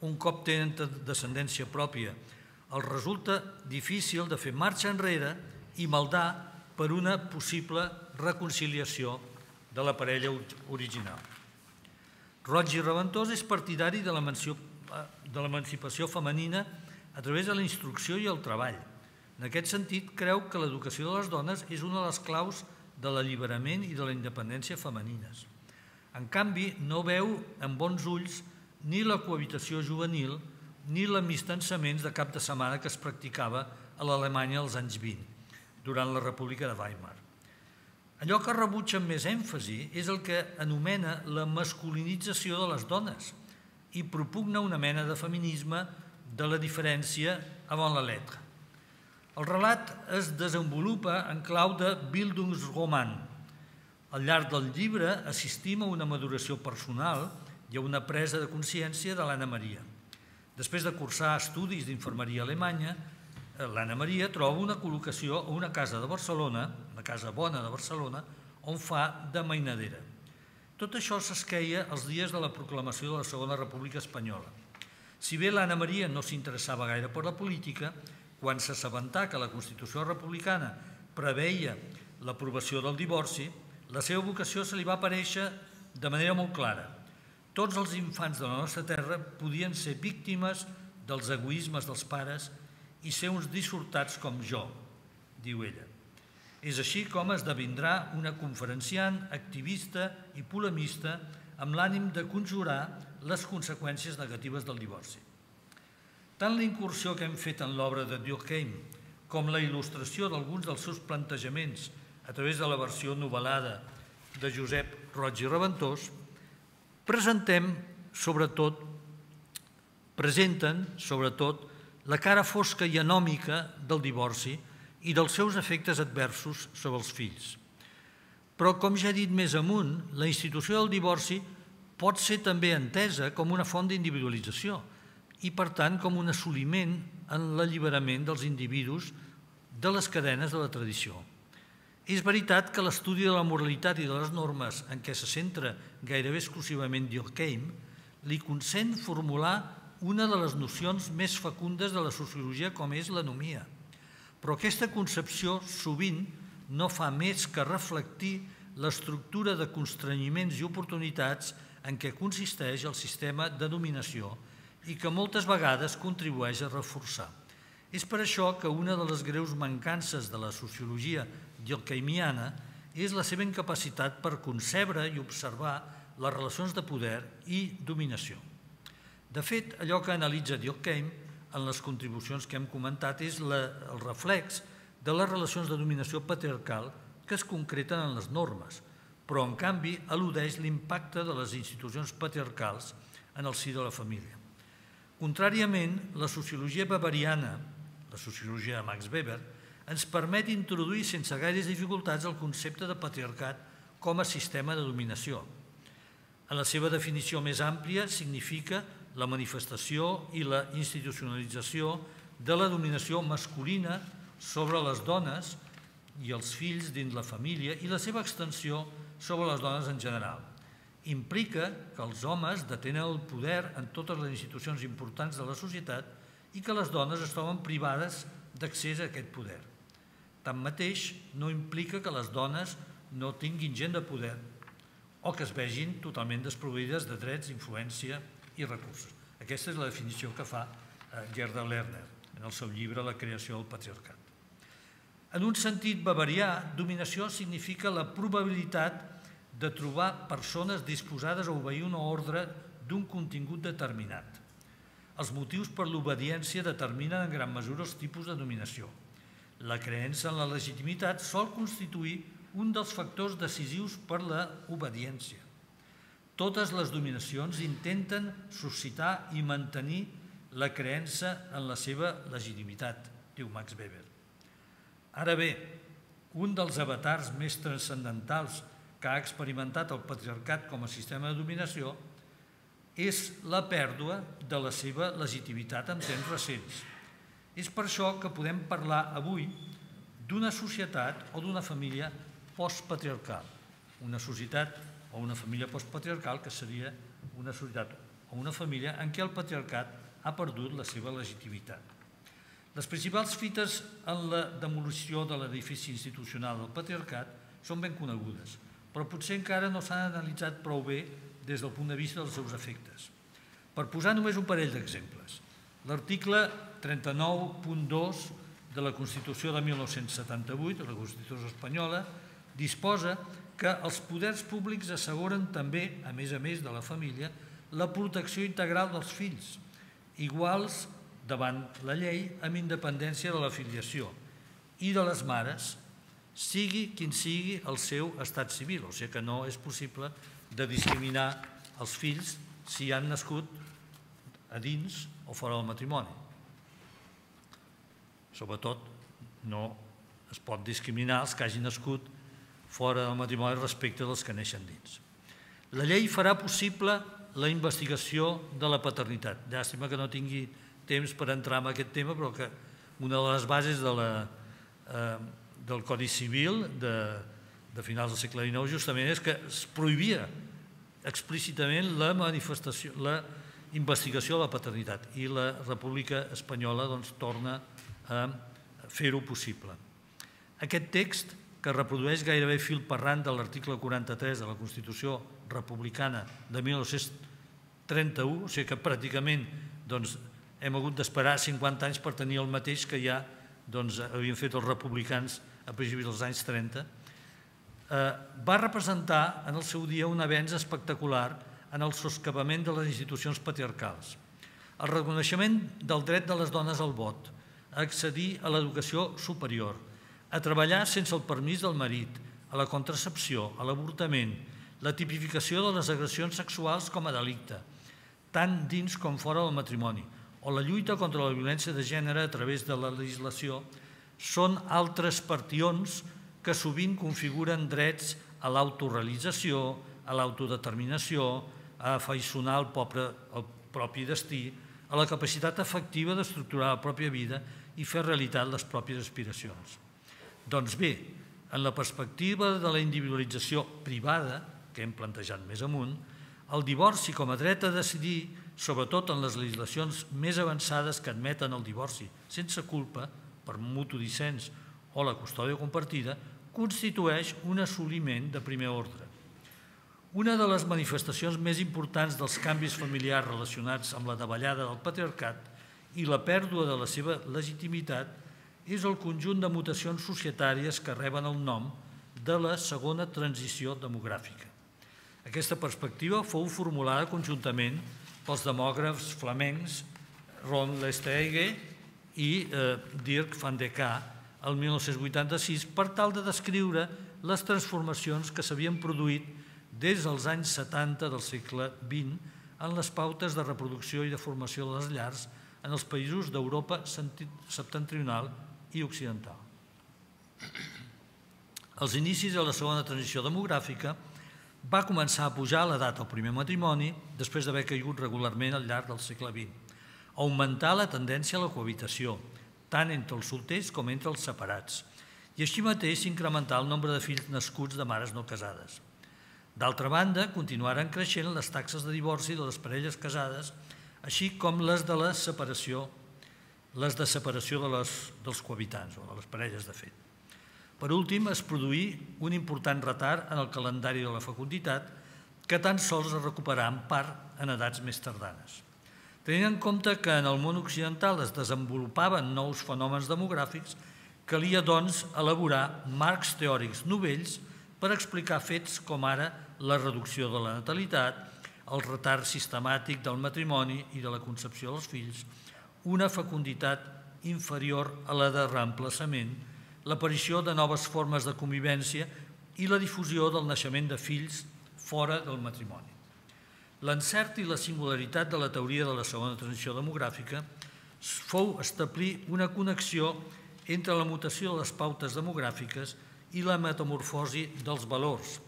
un cop tenen descendència pròpia, els resulta difícil de fer marxa enrere i maldar per una possible reconciliació de la parella original. Roig i Reventós és partidari de l'emancipació femenina a través de la instrucció i el treball. En aquest sentit, creu que l'educació de les dones és una de les claus de l'alliberament i de la independència femenines. En canvi, no veu amb bons ulls ni la cohabitació juvenil ni l'amistançaments de cap de setmana que es practicava a l'Alemanya als anys vint, durant la República de Weimar. Allò que rebutja amb més èmfasi és el que anomena la masculinització de les dones i propugna una mena de feminisme de la diferència avant la lettre. El relat es desenvolupa en clau de Bildungsroman. Al llarg del llibre assistim a una maduració personal i a una presa de consciència de l'Anna Maria. Després de cursar estudis d'infermeria alemanya, l'Anna Maria troba una col·locació a una casa de Barcelona, la Casa Bona de Barcelona, on fa de mainadera. Tot això s'esqueia els dies de la proclamació de la Segona República Espanyola. Si bé l'Anna Maria no s'interessava gaire per la política, quan s'assabentà que la Constitució republicana preveia l'aprovació del divorci, la seva vocació se li va aparèixer de manera molt clara. Tots els infants de la nostra terra podien ser víctimes dels egoismes dels pares i ser uns dissortats com jo, diu ella. És així com esdevindrà una conferenciant, activista i polemista amb l'ànim de conjurar les conseqüències negatives del divorci. Tant la incursió que hem fet en l'obra de Durkheim com la il·lustració d'alguns dels seus plantejaments a través de la versió novel·lada de Josep Roig i Reventós, presentem, sobretot, presenten, sobretot, la cara fosca i anòmica del divorci i dels seus efectes adversos sobre els fills. Però, com ja he dit més amunt, la institució del divorci pot ser també entesa com una font d'individualització i, per tant, com un assoliment en l'alliberament dels individus de les cadenes de la tradició. És veritat que l'estudi de la moralitat i de les normes en què se centra gairebé exclusivament Durkheim li consent formular una de les nocions més fecundes de la sociologia com és l'anomia. Però aquesta concepció sovint no fa més que reflectir l'estructura de constrenyiments i oportunitats en què consisteix el sistema de dominació i que moltes vegades contribueix a reforçar. És per això que una de les greus mancances de la sociologia durkheimiana és la seva incapacitat per concebre i observar les relacions de poder i dominació. De fet, allò que analitza Durkheim en les contribucions que hem comentat és la, el reflex de les relacions de dominació patriarcal que es concreten en les normes, però en canvi al·ludeix l'impacte de les institucions patriarcals en el si de la família. Contràriament, la sociologia weberiana, la sociologia de Max Weber, ens permet introduir sense gaires dificultats el concepte de patriarcat com a sistema de dominació. En la seva definició més àmplia significa la manifestació i la institucionalització de la dominació masculina sobre les dones i els fills dins la família i la seva extensió sobre les dones en general. Implica que els homes detenen el poder en totes les institucions importants de la societat i que les dones es troben privades d'accés a aquest poder. Tanmateix, no implica que les dones no tinguin gent de poder o que es vegin totalment desproveïdes de drets, influència i recursos. Aquesta és la definició que fa Gerda Lerner en el seu llibre La creació del patriarcat. En un sentit weberià, dominació significa la probabilitat de trobar persones disposades a obeir una ordre d'un contingut determinat. Els motius per l'obediència determinen en gran mesura els tipus de dominació. La creença en la legitimitat sol constituir un dels factors decisius per l'obediència. Totes les dominacions intenten suscitar i mantenir la creença en la seva legitimitat, diu Max Weber. Ara bé, un dels avatars més transcendentals que ha experimentat el patriarcat com a sistema de dominació és la pèrdua de la seva legitimitat en temps recents. És per això que podem parlar avui d'una societat o d'una família postpatriarcal, una societat o una família postpatriarcal que seria una societat o una família en què el patriarcat ha perdut la seva legitimitat. Les principals fites en la demolició de l'edifici institucional del patriarcat són ben conegudes, però potser encara no s'han analitzat prou bé des del punt de vista dels seus efectes. Per posar només un parell d'exemples, l'article trenta-nou punt dos de la Constitució de mil nou-cents setanta-vuit, la Constitució espanyola, disposa que els poders públics asseguren també, a més a més de la família, la protecció integral dels fills, iguals davant la llei amb independència de la filiació i de les mares, sigui quin sigui el seu estat civil, o sigui que no és possible de discriminar els fills si han nascut a dins o fora del matrimoni. Sobretot no es pot discriminar els que hagin nascut fora del matrimoni respecte dels que neixen dins. La llei farà possible la investigació de la paternitat. Llàstima que no tingui temps per entrar en aquest tema, però que una de les bases de la, eh, del Codi Civil de, de finals del segle dinou justament és que es prohibia explícitament la manifestació, la investigació de la paternitat, i la República Espanyola doncs torna a fer-ho possible. Aquest text, que reprodueix gairebé fil per randa de l'article quaranta-tres de la Constitució Republicana de mil nou-cents trenta-u, o sigui que pràcticament doncs, hem hagut d'esperar cinquanta anys per tenir el mateix que ja doncs, havien fet els republicans a principis dels anys trenta, eh, va representar en el seu dia un avenç espectacular en el soscavament de les institucions patriarcals. El reconeixement del dret de les dones al vot, a accedir a l'educació superior, a treballar sense el permís del marit, a la contracepció, a l'avortament, la tipificació de les agressions sexuals com a delicte, tant dins com fora del matrimoni, o la lluita contra la violència de gènere a través de la legislació, són altres partions que sovint configuren drets a l'autorealització, a l'autodeterminació, a afaiçonar el, pobre, el propi destí, a la capacitat efectiva d'estructurar la pròpia vida i fer realitat les pròpies aspiracions. Doncs bé, en la perspectiva de la individualització privada, que hem plantejat més amunt, el divorci com a dret a decidir, sobretot en les legislacions més avançades que admeten el divorci sense culpa, per mutu dissens o la custòdia compartida, constitueix un assoliment de primer ordre. Una de les manifestacions més importants dels canvis familiars relacionats amb la davallada del patriarcat i la pèrdua de la seva legitimitat és el conjunt de mutacions societàries que reben el nom de la segona transició demogràfica. Aquesta perspectiva fou formulada conjuntament pels demògrafs flamencs Ron Lesthaeghe i eh, Dirk van de Kaa el mil nou-cents vuitanta-sis, per tal de descriure les transformacions que s'havien produït des dels anys setanta del segle vint en les pautes de reproducció i de formació de les llars en els països d'Europa septentrional i occidental. Els inicis de la segona transició demogràfica va començar a pujar l'edat del primer matrimoni després d'haver caigut regularment al llarg del segle vint, augmentar la tendència a la cohabitació, tant entre els solters com entre els separats, i així mateix incrementar el nombre de fills nascuts de mares no casades. D'altra banda, continuaren creixent les taxes de divorci de les parelles casades, així com les de la separació, les de separació de les, dels cohabitants o de les parelles de fet. Per últim, es produí un important retard en el calendari de la fecunditat que tan sols es recuperà en part en edats més tardanes. Tenint en compte que en el món occidental es desenvolupaven nous fenòmens demogràfics, calia, doncs, elaborar marcs teòrics novells per explicar fets com ara la reducció de la natalitat, el retard sistemàtic del matrimoni i de la concepció dels fills, una fecunditat inferior a la de reemplaçament, l'aparició de noves formes de convivència i la difusió del naixement de fills fora del matrimoni. L'encert i la singularitat de la teoria de la segona transició demogràfica fou establir una connexió entre la mutació de les pautes demogràfiques i la metamorfosi dels valors,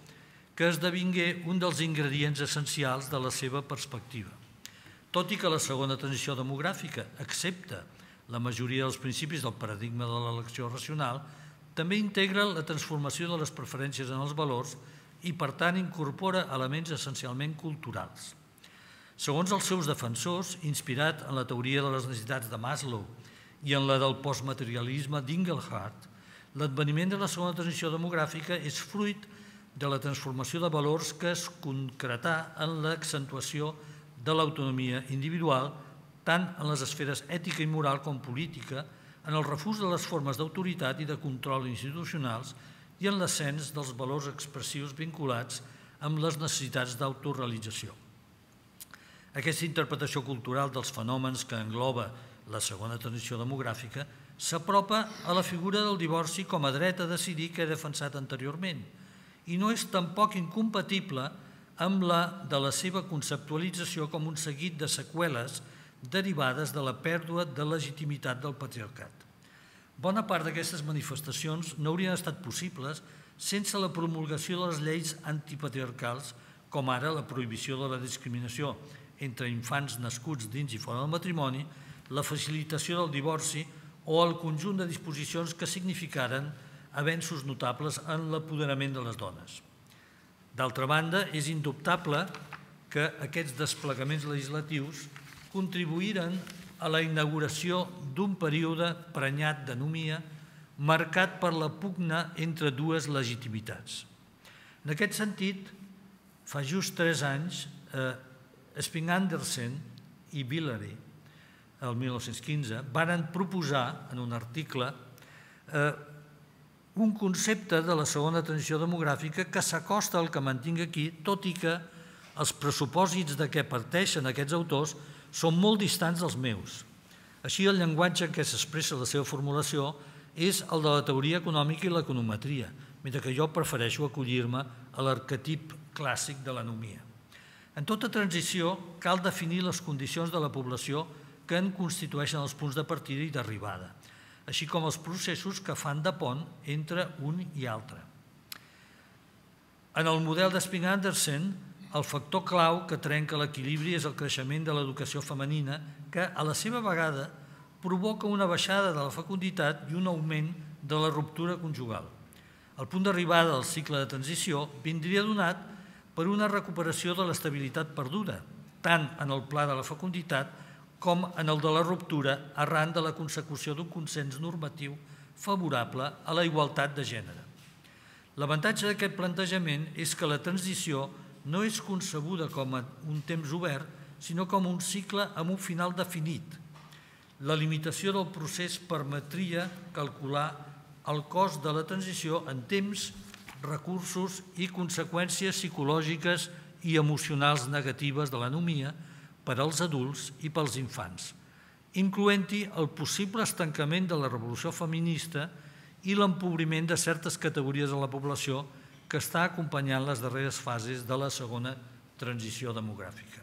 que esdevingué un dels ingredients essencials de la seva perspectiva. Tot i que la segona transició demogràfica accepta la majoria dels principis del paradigma de l'elecció racional, també integra la transformació de les preferències en els valors i, per tant, incorpora elements essencialment culturals. Segons els seus defensors, inspirat en la teoria de les necessitats de Maslow i en la del postmaterialisme d'Inglehart, l'adveniment de la segona transició demogràfica és fruit de la transformació de valors que es concretà en l'accentuació de l'autonomia individual, tant en les esferes ètica i moral com política, en el refús de les formes d'autoritat i de control institucionals i en l'ascens dels valors expressius vinculats amb les necessitats d'autorealització. Aquesta interpretació cultural dels fenòmens que engloba la segona transició demogràfica s'apropa a la figura del divorci com a dret a decidir que he defensat anteriorment i no és tampoc incompatible amb la de la seva conceptualització com un seguit de seqüeles derivades de la pèrdua de legitimitat del patriarcat. Bona part d'aquestes manifestacions no haurien estat possibles sense la promulgació de les lleis antipatriarcals, com ara la prohibició de la discriminació entre infants nascuts dins i fora del matrimoni, la facilitació del divorci o el conjunt de disposicions que significaren avenços notables en l'apoderament de les dones. D'altra banda, és indubtable que aquests desplegaments legislatius contribuïren a la inauguració d'un període prenyat d'anomia marcat per la pugna entre dues legitimitats. En aquest sentit, fa just tres anys, Esping-Andersen i Villaray, el mil nou-cents quinze, van proposar en un article un concepte de la segona transició demogràfica que s'acosta al que mantinc aquí, tot i que els pressupòsits de què parteixen aquests autors són molt distants dels meus. Així, el llenguatge en què s'expressa la seva formulació és el de la teoria econòmica i l'econometria, mentre que jo prefereixo acollir-me a l'arquetip clàssic de l'anomia. En tota transició cal definir les condicions de la població que en constitueixen els punts de partida i d'arribada, així com els processos que fan de pont entre un i altre. En el model d'Esping-Andersen, el factor clau que trenca l'equilibri és el creixement de l'educació femenina, que a la seva vegada provoca una baixada de la fecunditat i un augment de la ruptura conjugal. El punt d'arribada del cicle de transició vindria donat per una recuperació de l'estabilitat perduda, tant en el pla de la fecunditat com en el de la ruptura arran de la consecució d'un consens normatiu favorable a la igualtat de gènere. L'avantatge d'aquest plantejament és que la transició no és concebuda com a un temps obert, sinó com un cicle amb un final definit. La limitació del procés permetria calcular el cost de la transició en temps, recursos i conseqüències psicològiques i emocionals negatives de l'anomia per als adults i pels infants, incloent-hi el possible estancament de la revolució feminista i l'empobriment de certes categories de la població que està acompanyant les darreres fases de la segona transició demogràfica.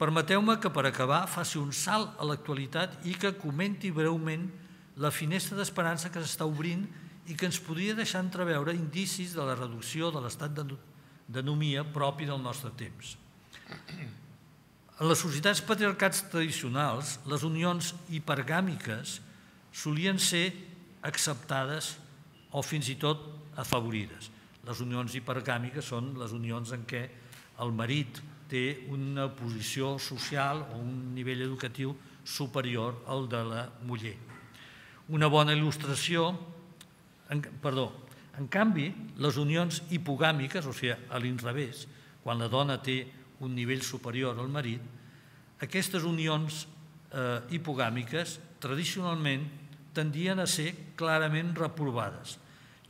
Permeteu-me que, per acabar, faci un salt a l'actualitat i que comenti breument la finestra d'esperança que s'està obrint i que ens podria deixar entreveure indicis de la reducció de l'estat d'anomia propi del nostre temps. En les societats patriarcats tradicionals, les unions hipergàmiques solien ser acceptades o fins i tot afavorides. Les unions hipergàmiques són les unions en què el marit té una posició social o un nivell educatiu superior al de la muller. Una bona il·lustració, perdó, en canvi, les unions hipogàmiques, o sigui, a l'inrevés, quan la dona té un nivell superior al marit, aquestes unions hipogàmiques tradicionalment tendien a ser clarament reprovades.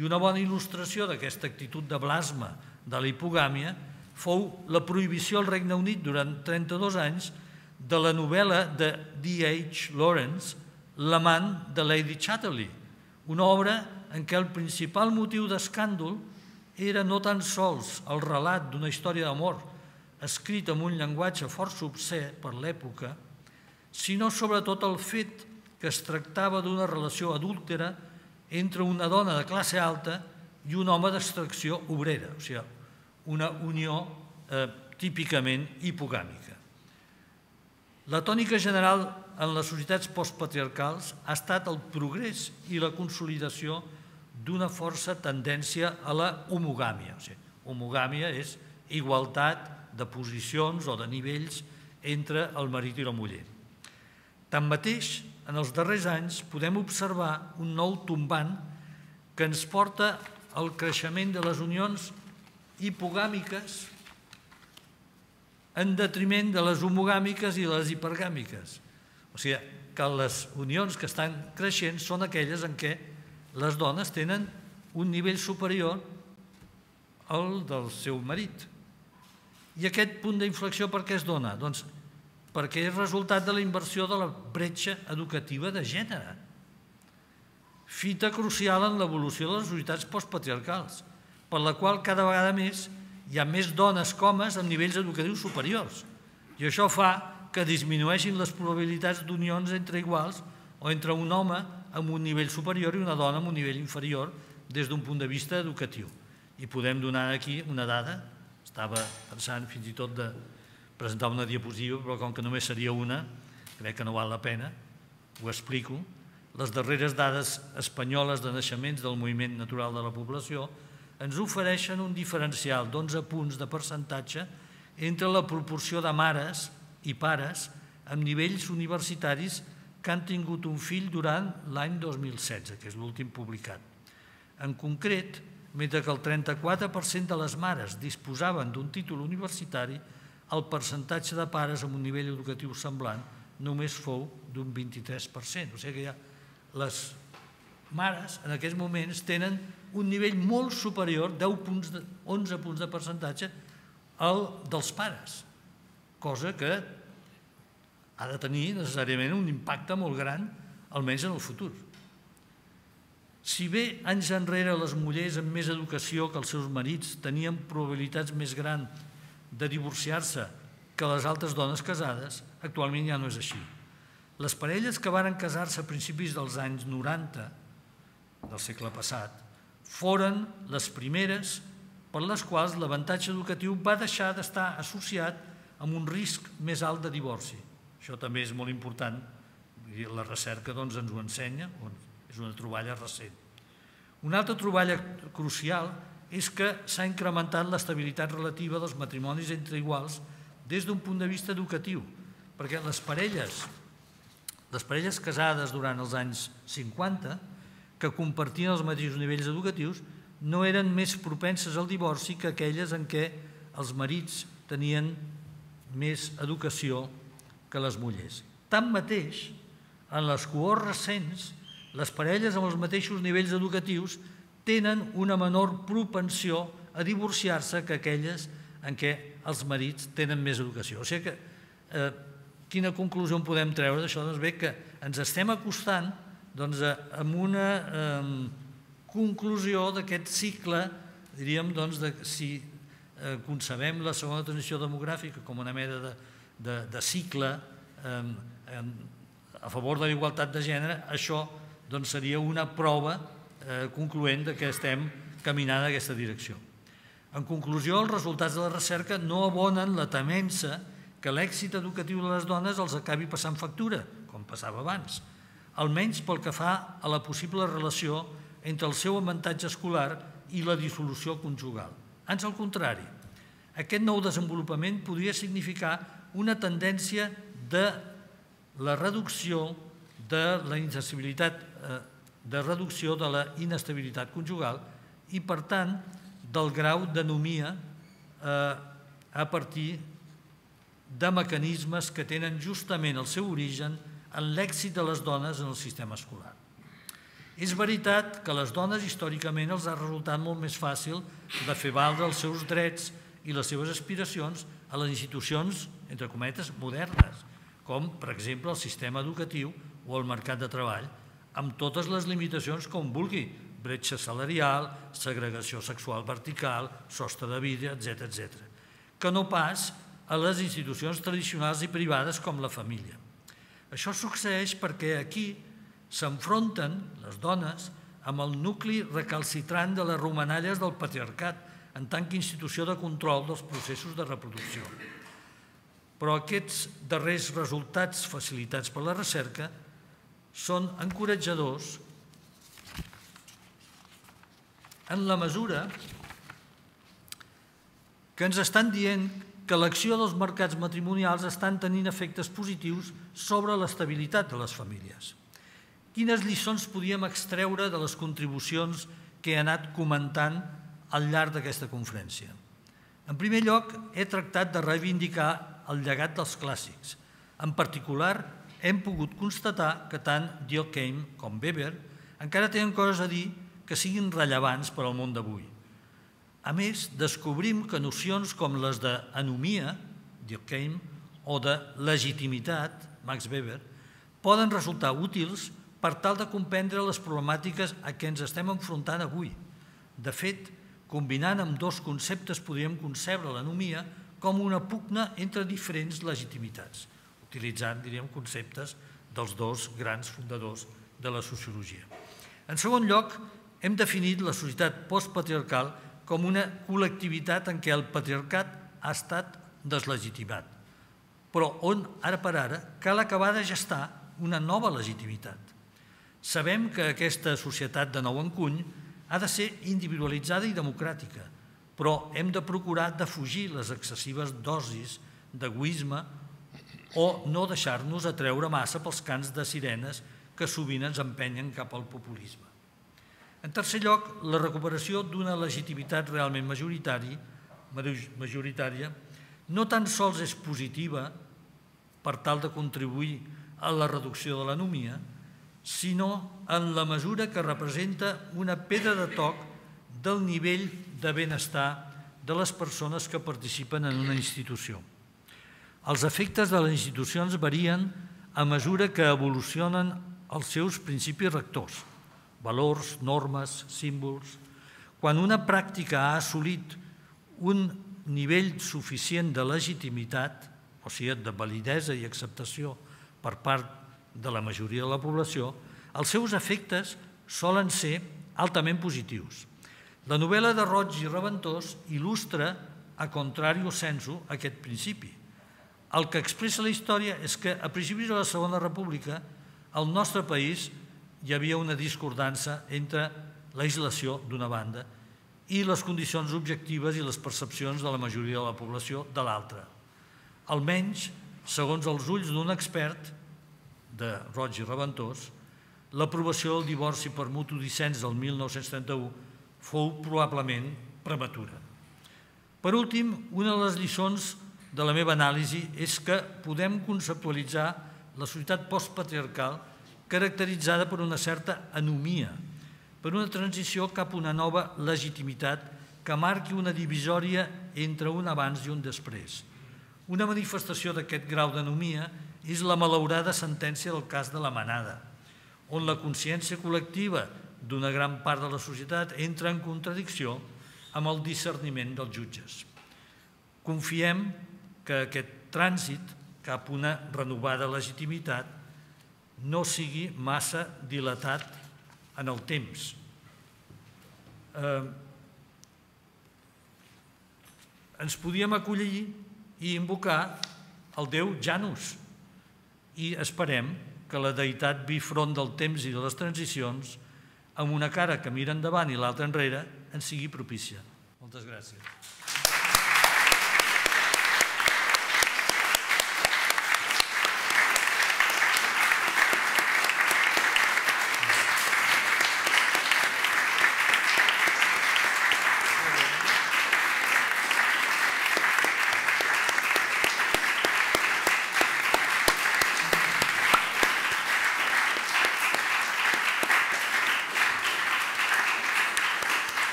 I una bona il·lustració d'aquesta actitud de blasma de la hipogàmia fou la prohibició al Regne Unit durant trenta-dos anys de la novel·la de D H Lawrence, L'amant de Lady Chatterley, una obra en què el principal motiu d'escàndol era no tan sols el relat d'una història d'amor escrit amb un llenguatge força obscè per l'època, sinó sobretot el fet que es tractava d'una relació adúltera entre una dona de classe alta i un home d'extracció obrera, o sigui, una unió típicament hipogàmica. La tònica general en les societats postpatriarcals ha estat el progrés i la consolidació d'una força tendència a la homogàmia. O sigui, homogàmia és igualtat de posicions o de nivells entre el marit i la muller. Tanmateix, en els darrers anys podem observar un nou tombant que ens porta al creixement de les unions hipogàmiques en detriment de les homogàmiques i les hipergàmiques. O sigui, que les unions que estan creixent són aquelles en què les dones tenen un nivell superior al del seu marit. I aquest punt d'inflexió per què es dona? Doncs perquè és resultat de la inversió de la bretxa educativa de gènere, fita crucial en l'evolució de les societats postpatriarcals, per la qual cada vegada més hi ha més dones que homes amb nivells educatius superiors. I això fa que disminueixin les probabilitats d'unions entre iguals o entre un home amb un nivell superior i una dona amb un nivell inferior des d'un punt de vista educatiu. I podem donar aquí una dada, estava pensant fins i tot de presentar una diapositiva, però com que només seria una, crec que no val la pena, ho explico. Les darreres dades espanyoles de naixements del moviment natural de la població ens ofereixen un diferencial d'onze punts de percentatge entre la proporció de mares i pares amb nivells universitaris que han tingut un fill durant l'any dos mil setze, que és l'últim publicat. En concret, mentre que el trenta-quatre per cent de les mares disposaven d'un títol universitari, el percentatge de pares amb un nivell educatiu semblant només fou d'un vint-i-tres per cent. O sigui que ja les mares en aquests moments tenen un nivell molt superior, onze punts de percentatge, al dels pares, cosa que ha de tenir necessàriament un impacte molt gran, almenys en el futur. Si bé anys enrere les mullers amb més educació que els seus marits tenien probabilitats més grans de divorciar-se que les altres dones casades, actualment ja no és així. Les parelles que varen casar-se a principis dels anys noranta del segle passat foren les primeres per les quals l'avantatge educatiu va deixar d'estar associat amb un risc més alt de divorci. Això també és molt important, la recerca ens ho ensenya, és una troballa recent. Una altra troballa crucial és que s'ha incrementat l'estabilitat relativa dels matrimonis entre iguals des d'un punt de vista educatiu, perquè les parelles, les parelles casades durant els anys cinquanta, que compartien els mateixos nivells educatius, no eren més propenses al divorci que aquelles en què els marits tenien més educació que les mullers. Tanmateix, en les cohorts recents, les parelles amb els mateixos nivells educatius tenen una menor propensió a divorciar-se que aquelles en què els marits tenen més educació. O sigui que, quina conclusió en podem treure d'això? Doncs bé, que ens estem acostant a una conclusió d'aquest cicle, diríem, si concebem la segona transició demogràfica com una mena de de cicle a favor de la igualtat de gènere, això seria una prova concloent que estem caminant en aquesta direcció. En conclusió, els resultats de la recerca no abonen la temença que l'èxit educatiu de les dones els acabi passant factura, com passava abans, almenys pel que fa a la possible relació entre el seu avantatge escolar i la dissolució conjugal. Ans al contrari, aquest nou desenvolupament podria significar una tendència de la reducció de la inestabilitat conjugal i, per tant, del grau d'anomia a partir de mecanismes que tenen justament el seu origen en l'èxit de les dones en el sistema escolar. És veritat que a les dones històricament els ha resultat molt més fàcil de fer valdre els seus drets i les seves aspiracions a les institucions, entre cometes, modernes, com, per exemple, el sistema educatiu o el mercat de treball, amb totes les limitacions que un vulgui, bretxa salarial, segregació sexual vertical, sostre de vidre, etcètera, que no pas a les institucions tradicionals i privades com la família. Això succeeix perquè aquí s'enfronten les dones amb el nucli recalcitrant de les romanalles del patriarcat, en tant que institució de control dels processos de reproducció. Però aquests darrers resultats facilitats per la recerca són encoratjadors en la mesura que ens estan dient que l'acció dels mercats matrimonials estan tenint efectes positius sobre l'estabilitat de les famílies. Quines lliçons podíem extreure de les contribucions que he anat comentant al llarg d'aquesta conferència? En primer lloc, he tractat de reivindicar el llegat dels clàssics. En particular, hem pogut constatar que tant Durkheim com Weber encara tenen coses a dir que siguin rellevants per al món d'avui. A més, descobrim que nocions com les d'anomia, Durkheim, o de legitimitat, Max Weber, poden resultar útils per tal de comprendre les problemàtiques a què ens estem enfrontant avui. De fet, combinant amb dos conceptes podríem concebre l'anomia com una pugna entre diferents legitimitats, utilitzant, diríem, conceptes dels dos grans fundadors de la sociologia. En segon lloc, hem definit la societat postpatriarcal com una col·lectivitat en què el patriarcat ha estat deslegitimat, però on, ara per ara, cal acabar de gestar una nova legitimitat. Sabem que aquesta societat de nou encuny ha de ser individualitzada i democràtica, però hem de procurar defugir les excessives dosis d'egoisme o no deixar-nos atreure massa pels cants de sirenes que sovint ens empenyen cap al populisme. En tercer lloc, la recuperació d'una legitimitat realment majoritària no tan sols és positiva per tal de contribuir a la reducció de l'anomia, sinó en la mesura que representa una pedra de toc del nivell de benestar de les persones que participen en una institució. Els efectes de les institucions varien a mesura que evolucionen els seus principis rectors, valors, normes, símbols. Quan una pràctica ha assolit un nivell suficient de legitimitat, o sigui, de validesa i acceptació per part de la majoria de la població, els seus efectes solen ser altament positius. La novel·la de Roig i Reventós il·lustra, a contrario sensu, aquest principi. El que expressa la història és que, a principis de la Segona República, al nostre país hi havia una discordança entre l'aïllació, d'una banda, i les condicions objectives i les percepcions de la majoria de la població, de l'altra. Almenys, segons els ulls d'un expert, de Roig i Reventós, l'aprovació del divorci per mutu dissens del mil nou-cents trenta-u fou probablement prematura. Per últim, una de les lliçons de la meva anàlisi és que podem conceptualitzar la societat postpatriarcal caracteritzada per una certa anomia, per una transició cap a una nova legitimitat que marqui una divisòria entre un abans i un després. Una manifestació d'aquest grau d'anomia és la malaurada sentència del cas de la manada, on la consciència col·lectiva d'una gran part de la societat entra en contradicció amb el discerniment dels jutges. Confiem que aquest trànsit cap a una renovada legitimitat no sigui massa dilatat en el temps. Ens podíem acollir i invocar el déu Janus, i esperem que la deïtat bifront del temps i de les transicions, amb una cara que mira endavant i l'altra enrere, ens sigui propícia. Moltes gràcies.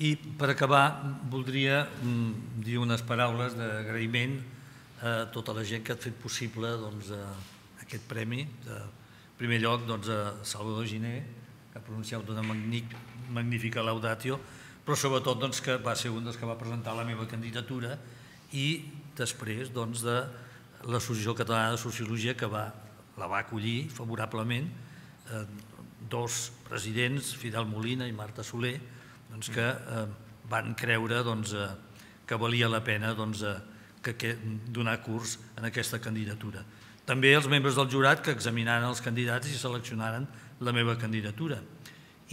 I, per acabar, voldria dir unes paraules d'agraïment a tota la gent que ha fet possible aquest premi. En primer lloc, a Salvador Giner, que ha pronunciat una magnífica laudatio, però sobretot que va ser un dels que va presentar la meva candidatura, i després de l'Associació Catalana de Sociologia, que la va acollir favorablement, dos presidents, Fidel Molina i Marta Soler, que van creure que valia la pena donar curs en aquesta candidatura. També els membres del jurat que examinaren els candidats i seleccionaren la meva candidatura.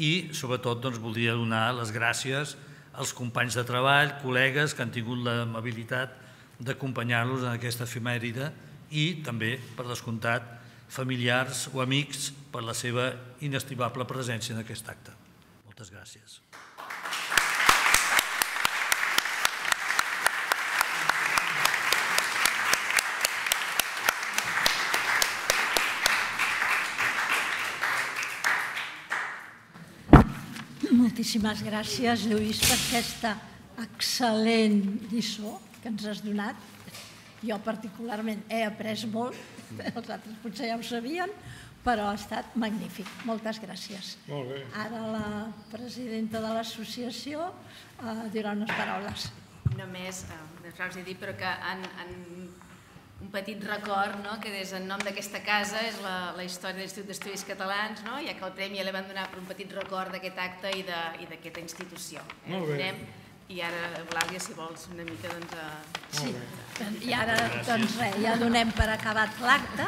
I, sobretot, voldria donar les gràcies als companys de treball, col·legues que han tingut l'amabilitat d'acompanyar-los en aquesta efemèride i també, per descomptat, familiars o amics per la seva inestimable presència en aquest acte. Moltes gràcies. Moltíssimes gràcies, Lluís, per aquesta excel·lent lliçó que ens has donat. Jo particularment he après molt, els altres potser ja ho sabien, però ha estat magnífic. Moltes gràcies. Molt bé. Ara la presidenta de l'associació dirà unes paraules. Només, ja us he dit, però que un petit record que des del nom d'aquesta casa és la història de l'Institut d'Estudis Catalans, ja que el premi l'hem donat per un petit record d'aquest acte i d'aquesta institució. Molt bé. I ara, Eulàlia, si vols una mica, doncs... I ara, doncs res, ja donem per acabat l'acte.